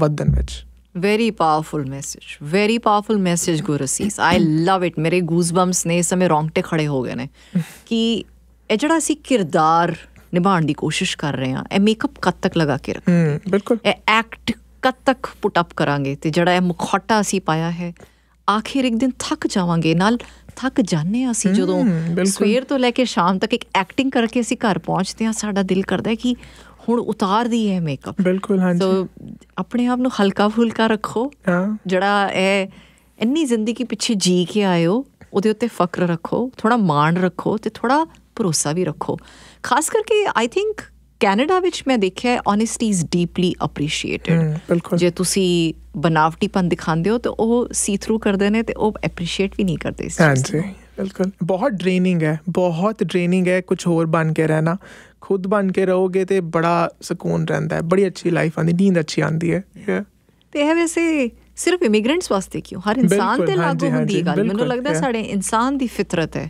ਵਧਣ ਵਿੱਚ very powerful message Gursees I love it मेरे गूजबम्स ने इस समय रोंगटे खड़े हो गए ने कि ਇਹ ਜਿਹੜਾ ਅਸੀਂ ਕਿਰਦਾਰ ਨਿਭਾਉਣ ਦੀ ਕੋਸ਼ਿਸ਼ ਕਰ ਰਹੇ ਹਾਂ ਇਹ ਮੇਕਅਪ ਕਦ ਤੱਕ ਲਗਾ ਕੇ ਰੱਖਾਂਗੇ ਬਿਲਕੁਲ ਇਹ ਐਕਟ ਕਦ ਤੱਕ ਪੁੱਟ ਅਪ ਕਰਾਂਗੇ ਅਤੇ ਜਿਹੜਾ ਇਹ ਮੁਖੌਟਾ ਅਸੀਂ ਪਾਇਆ ਹੈ ਆਖਿਰ ਇੱਕ ਦਿਨ ਥੱਕ ਜਾਵਾਂਗੇ ਨਾਲ ਥੱਕ ਜਾਂਦੇ ਹਾਂ ਅਸੀਂ ਜਦੋਂ ਸਵੇਰ ਤੋਂ ਲੈ ਕੇ ਸ਼ਾਮ ਤੱਕ ਇੱਕ ਐਕਟਿੰਗ ਕਰਕੇ ਅਸੀਂ ਘਰ ਪਹੁੰਚਦੇ ਹਾਂ ਸਾਡਾ ਦਿਲ ਕਰਦਾ ਕਿ ਹੁਣ ਉਤਾਰ ਦੀ ਹੈ ਮੇਕਅਪ ਬਿਲਕੁਲ ਸੋ ਆਪਣੇ ਆਪ ਨੂੰ ਹਲਕਾ ਫੁਲਕਾ ਰੱਖੋ ਜਿਹੜਾ ਇਹ ਇੰਨੀ ਜ਼ਿੰਦਗੀ ਪਿੱਛੇ ਜੀ ਕੇ ਆਏ ਹੋ ਉਹਦੇ ਉੱਤੇ ਫਕਰ ਰੱਖੋ ਥੋੜ੍ਹਾ ਮਾਣ ਰੱਖੋ ਅਤੇ ਥੋੜ੍ਹਾ ਭਰੋਸਾ ਵੀ ਰੱਖੋ ਖਾਸ ਕਰਕੇ ਆਈ ਥਿੰਕ ਕੈਨੇਡਾ ਵਿੱਚ ਮੈਂ ਦੇਖਿਆ ਓਨੈਸਟੀ ਇਜ਼ ਡੀਪਲੀ ਅਪਰੀਸ਼ੀਏਟਿਡ ਜੇ ਤੁਸੀਂ ਬਨਾਵਟੀਪਨ ਦਿਖਾਉਂਦੇ ਹੋ ਤਾਂ ਉਹ ਸੀ ਥਰੂ ਕਰਦੇ ਨੇ ਅਤੇ ਉਹ ਐਪਰੀਸ਼ੀਏਟ ਵੀ ਨਹੀਂ ਕਰਦੇ ਹਾਂਜੀ ਬਿਲਕੁਲ ਬਹੁਤ ਡਰੇਨਿੰਗ ਹੈ ਕੁਛ ਹੋਰ ਬਣ ਕੇ ਰਹਿਣਾ ਖੁਦ ਬਣ ਕੇ ਰਹੋਗੇ ਤਾਂ ਬੜਾ ਸਕੂਨ ਰਹਿੰਦਾ ਬੜੀ ਅੱਛੀ ਲਾਈਫ ਆਉਂਦੀ ਨੀਂਦ ਅੱਛੀ ਆਉਂਦੀ ਹੈ ਅਤੇ ਇਹ ਵੈਸੇ ਸਿਰਫ ਇਮੀਗ੍ਰੈਂਟਸ ਵਾਸਤੇ ਕਿਉਂ ਹਰ ਇਨਸਾਨ 'ਤੇ ਲਾਗੂ ਹੁੰਦੀ ਗੱਲ ਮੈਨੂੰ ਲੱਗਦਾ ਸਾਡੇ ਇਨਸਾਨ ਦੀ ਫਿਤਰਤ ਹੈ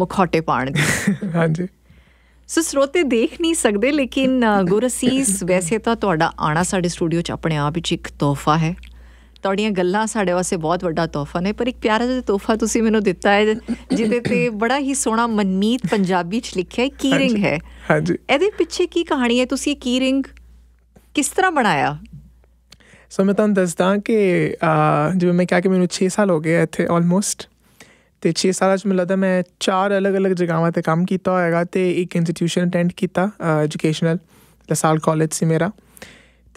मुखौटे पाण दी हाँ जी सो स्रोते देख नहीं सकते लेकिन गुरसीस वैसे तो तुहाडा आना साढ़े स्टूडियो च अपने आप ही एक तोहफा है तुहाडियां गल्लां साढ़े वास्ते बहुत वड्डा तोहफा ने पर एक प्यारा जिहा तोहफा तुसीं मैनूं दित्ता है जिहदे ते बड़ा ही सोहना मनमीत पंजाबी च लिखिआ है की रिंग है हाँ जी इहदे पिछे की कहानी है तुसीं की रिंग किस तरह बनाया सो मैं तुहानूं दसदा कि जिवें मैं कहा कि मैनूं 6 साल हो गए इत्थे ऑलमोस्ट तो 6 साल में लगता मैं 4 अलग अलग जगहों पर काम किया होगा तो एक इंस्टीट्यूशन अटेंड किया एजुकेशनल लसाल कॉलेज से मेरा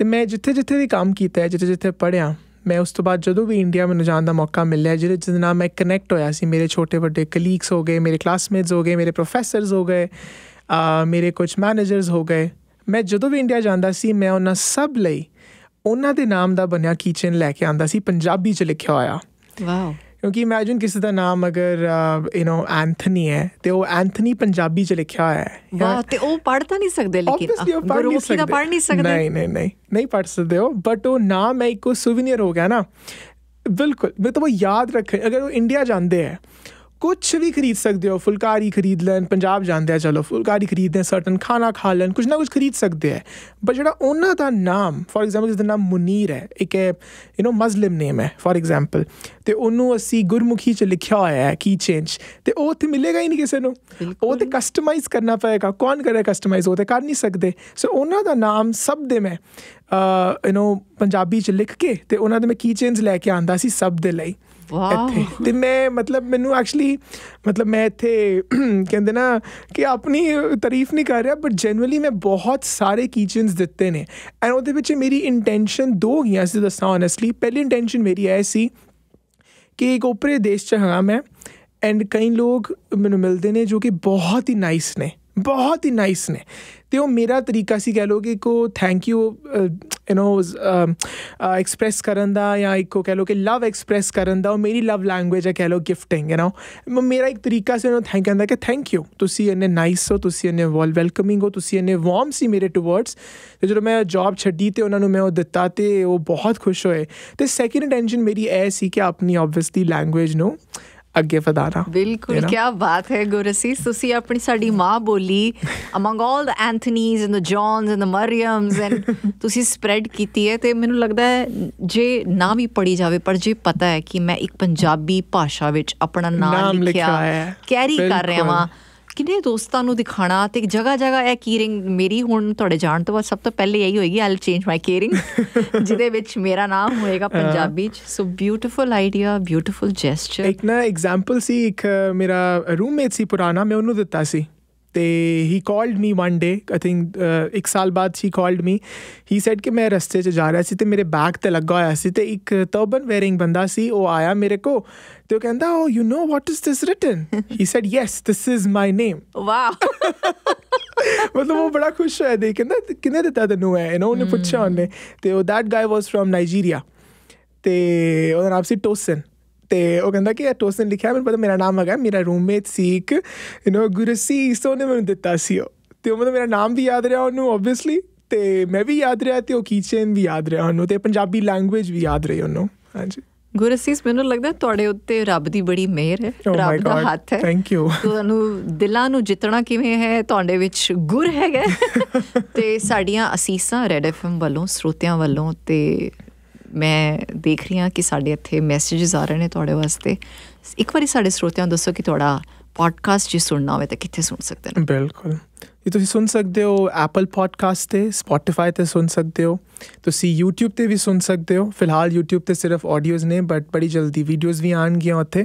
तो मैं जिथे जिथे भी काम किया जिथे जिथे पढ़िया मैं उस तो बाद जो भी इंडिया में जाने का मौका मिले जिस जिस नाल मैं कनैक्ट होया सी, मेरे छोटे बड़े कलीग्स हो गए, मेरे क्लासमेट्स हो गए, मेरे प्रोफैसरस हो गए, मेरे कुछ मैनेजरस हो गए। मैं जो भी इंडिया जाता सी मैं उन्होंने सब लिए उन्हों के नाम का बनया किचन लैके आता सी, पंजाबी च लिखा होया। वाओ। क्योंकि इमेजिन किसी का नाम अगर यू नो एंथनी है तो वो एंथनी पंजाबी च लिखा है, पढ़ तो नहीं सकते, नहीं पढ़ सकते हो, बट वो नाम है एक सुविनियर हो गया ना। बिल्कुल, मैं तो वो याद रखे। अगर वो इंडिया जाते हैं कुछ भी खरीद सकते हो, फुलकारी खरीद लैन, पंजाब जाते हैं चलो फुलकारी खरीद लें, सर्टन खाना खा लैन, कुछ ना कुछ खरीद सकते हैं। बट जो उन्हों का नाम, फॉर एग्जाम्पल जिसका नाम मुनीर है, एक यू नो मुस्लिम नेम है फॉर एग्जाम्पल, तो उन्होंने असी गुरमुखी च लिखा होया है की चेंज, तो वो उत्थे मिलेगा ही नहीं किसी को, वो तो कस्टमाइज़ करना पएगा। कौन करे कस्टमाइज़, वो तो कर नहीं सकते। सो उन्हों का नाम सब दे मैं यू नो पंजाबी च लिख के तो उन्हों के मैं की चेंज लैके आंदा सी सब दे लई। तो मैं मतलब मैनू एक्चुअली मतलब मैं इतने कहते ना कि अपनी तारीफ नहीं कर रहा, बट जनरली मैं बहुत सारे कीचेन्स दिते ने एंड वो मेरी इंटेंशन दो ही दसा ऑनस्टली। पहली इंटेंशन मेरी है सी कि एक ओपरे देश च हाँ मैं एंड कई लोग मैनू मिलते हैं जो कि बहुत ही नाइस ने, बहुत ही नाइस ने, तो मेरा तरीका सी कह लो कि को thank you you know express करन दा या एक कह लो कि लव एक्सप्रैस करन दा, मेरी लव लैंग्वेज है कह लो गिफ्टिंग, यू नो मेरा एक तरीका से थैंक कहना कि थैंक यू, तुसी इन्ने नाइस हो, तुसी इन्ने वेलकमिंग हो, तुसी इन्ने वार्म सी मेरे टूवर्ड्स। तो जो मैं जॉब छड्डी तो उन्होंने मैं वो दिता तो वो बहुत खुश होए। तो सैकेंड इंटेंशन मेरी यह सी कि अपनी ऑब्वियसली लैंग्वेज न ਅੱਗੇ ਵਧਾਣਾ। ਬਿਲਕੁਲ, ਕੀ ਬਾਤ ਹੈ ਗੁਰਸੀਸ, ਤੁਸੀਂ ਆਪਣੀ ਸਾਡੀ ਮਾਂ ਬੋਲੀ among all the Anthonys and the Johns and the ਮਰੀਅਮਸ and ਤੁਸੀਂ ਸਪਰੈਡ ਕੀਤੀ ਹੈ। ਤੇ ਮੈਨੂੰ ਲੱਗਦਾ ਹੈ ਜੇ ਨਾ ਵੀ ਪੜੀ ਜਾਵੇ ਪਰ ਜੇ ਪਤਾ ਹੈ ਕਿ ਮੈਂ ਇੱਕ ਪੰਜਾਬੀ ਭਾਸ਼ਾ ਵਿੱਚ ਆਪਣਾ ਨਾਮ ਲਿਖਿਆ ਕੈਰੀ ਕਰ ਰਿਹਾ ਵਾਂ, ਕਿੰਨੇ ਦੋਸਤਾਂ ਨੂੰ ਦਿਖਾਉਣਾ। ਤੇ ਜਗ੍ਹਾ ਜਗ੍ਹਾ ਇਹ ਕੀਰਿੰਗ ਮੇਰੀ ਹੁਣ ਤੁਹਾਡੇ ਜਾਣ ਤੋਂ ਬਾਅਦ ਸਭ ਤੋਂ ਪਹਿਲੇ ਇਹੀ ਹੋਏਗੀ, ਆਈ ਚੇਂਜ ਮਾਈ ਕੀਰਿੰਗ, ਜਿਹਦੇ ਵਿੱਚ ਮੇਰਾ ਨਾਮ ਹੋਏਗਾ ਪੰਜਾਬੀ 'ਚ। So beautiful idea, beautiful gesture. ਇੱਕ ਨਾ ਐਗਜ਼ਾਮਪਲ ਸੀ, ਇੱਕ ਮੇਰਾ ਰੂਮਮੇਟ ਸੀ ਪੁਰਾਣਾ, ਮੈਂ ਉਹਨੂੰ ਦਿੱਤਾ ਸੀ। ਤੇ he called me one day, I think ਇੱਕ ਸਾਲ ਬਾਅਦ ਹੀ ਕਾਲਡ ਮੀ, ਹੀ ਸੈਡ ਕਿ ਮੈਂ ਰਸਤੇ 'ਚ ਜਾ ਰਿਹਾ ਸੀ ਤੇ ਮੇਰੇ ਬੈਗ 'ਤੇ ਲੱਗਾ ਹੋਇਆ ਸੀ ਤੇ ਇੱਕ ਟਰਬਨ ਵੇਅਰਿੰਗ ਬੰਦਾ ਸੀ, ਉਹ ਆਇਆ ਮੇਰੇ ਕੋਲ ਤੇ ਉਹ ਕਹਿੰਦਾ oh you know what is this written, he said yes this is my name. Wow, ਮਤਲਬ ਉਹ ਬੜਾ ਖੁਸ਼ ਹੋਇਆ ਦੇ, ਕਹਿੰਦਾ ਕਿਹਨੇ ਦਿੱਤਾ ਤੈਨੂੰ ਹੈ, ਇਹਨਾਂ ਉਹਨੇ ਪੁੱਛਿਆ ਉਹਨੇ, ਤੇ ਉਹ ਦੈਟ ਗਾਈ ਵਾਸ ਫਰੋਮ ਨਾਈਜੀਰੀਆ ਤੇ ਉਹਦਾ ਨਾਮ ਸੀ ਟੋਸਨ। तो वह कहता कि टोसन लिखा, मैं पता मेरा नाम है, मेरा रूममेट सी एक यू नो गुरसीस, उन्हें मैं दिता सी। तो मतलब मेरा नाम भी याद रहा उन्होंने ओबियसली, तो मैं भी याद रहा, तो कीचेन भी याद रहा उन्होंने, तो पंजाबी लैंग्वेज भी याद रही उन्होंने। हाँ जी ਗੁਰਸੀਸ, ਮੈਨੂੰ ਲੱਗਦਾ ਤੁਹਾਡੇ ਉੱਤੇ ਰੱਬ ਦੀ ਬੜੀ ਮਿਹਰ ਹੈ, ਰੱਬ ਦਾ ਹੱਥ ਹੈ। Thank you. ਤੁਹਾਨੂੰ ਦਿਲਾਂ ਨੂੰ ਜਿੱਤਣਾ ਕਿਵੇਂ ਹੈ, ਤੁਹਾਡੇ ਵਿੱਚ ਗੁਰ ਹੈਗਾ। ਤੇ ਸਾਡੀਆਂ ਅਸੀਸਾਂ ਰੈਡ ਐਫ ਐਮ ਵੱਲੋਂ, ਸਰੋਤਿਆਂ ਵੱਲੋਂ। ਤੇ मैं देख रही हाँ कि साढ़े इतने मैसेजेस आ रहे हैं थोड़े वास्ते। एक बार साढ़े स्रोतियाँ दसो कि थोड़ा पॉडकास्ट जो सुनना हो तो कितने सुन सकते हैं। बिल्कुल, ये तुम सुन सकते हो एप्पल पॉडकास्ट से, स्पॉटिफाई ते सुन सकते हो, तुम यूट्यूब ते भी सुन सकते हो। फिलहाल यूट्यूब ते सिर्फ ऑडियोज़ ने, बट बड़ी जल्दी वीडियोज़ भी आनगियां उत्थे।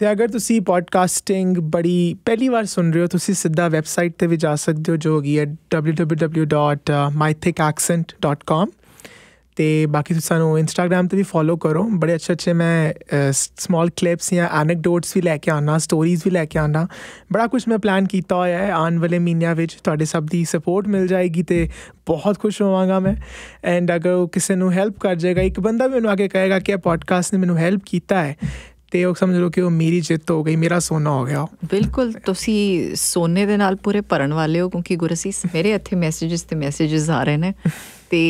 तो अगर तुम पॉडकास्टिंग बड़ी पहली बार सुन रहे हो तो सीधा वैबसाइट पर भी जा सकते हो, जो होगी है www.mythickaccent.com। तो बाकी सूँ इंस्टाग्राम पर भी फॉलो करो, बड़े अच्छे अच्छे मैं स्मॉल क्लिप्स या एनेक्डोट्स भी लैके आना, स्टोरीज भी लैके आना, बड़ा कुछ मैं प्लान किया होया है। आने वाले महीनों में तुहाडे सब की सपोर्ट मिल जाएगी तो बहुत खुश होवांगा मैं। एंड अगर वो किसी को हैल्प कर जाएगा, एक बंदा मैनू आके कहेगा कि पॉडकास्ट ने मैनू हैल्प किया है, तो समझ लो कि वो मेरी जित हो गई, मेरा सोना हो गया। बिल्कुल, तुसीं सोने दे नाल पूरे भरन वाले हो, क्योंकि गुरसीस मेरे इत्थे मैसेजेस ते मैसेजेस आ रहे हैं। तो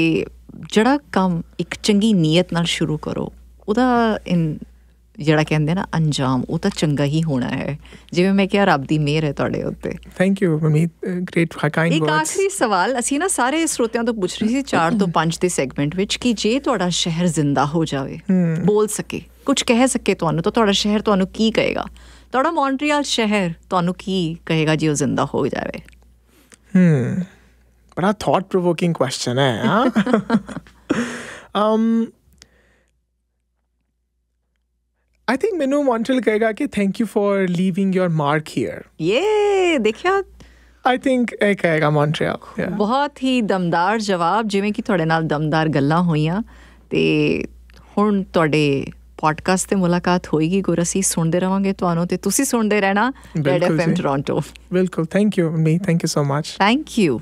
जड़ा काम एक चंगी नीयत नाल शुरू करो, उदा जड़ा कहते ना अंजाम वो तो चंगा ही होना है। जिवें मैं क्या रब दी मेहर है तुहाडे उत्ते। Thank you Amit, great kind words. एक आखिरी सवाल असीं ना सारे स्रोतियां तो पूछ रही सी 4 तो 5 दे सैगमेंट विच कि जे तुहाडा शहर जिंदा हो जाए, बोल सके, कुछ कह सके तुहानूं, तो तुहाडा शहर तुहानूं की कहेगा, तुहाडा मॉन्ट्रियल शहर तुहानूं की कहेगा जे वो जिंदा हो जाए। बड़ा थॉट प्रोवोकिंग क्वेश्चन है। आई थिंक मैनू मॉन्ट्रियल कहेगा कि thank you for leaving your mark here. ये देखिया, आई थिंक ये कहेगा मॉन्ट्रियल। बहुत ही दमदार जवाब, जिवें कि तुहाडे नाल दमदार गल्लां होईयां। ते ਹੁਣ ਤੁਹਾਡੇ ਪੋਡਕਾਸਟ ਤੇ ਮੁਲਾਕਾਤ ਹੋਏਗੀ ਗੁਰਸੀਸ ਸੁਣਦੇ ਰਹਾਂਗੇ ਤੁਹਾਨੂੰ ਤੇ ਤੁਸੀਂ ਸੁਣਦੇ ਰਹਿਣਾ ਰੈਡ ਐਫਐਮ ਟੋਰਾਂਟੋ ਬਿਲਕੁਲ thank you so much thank you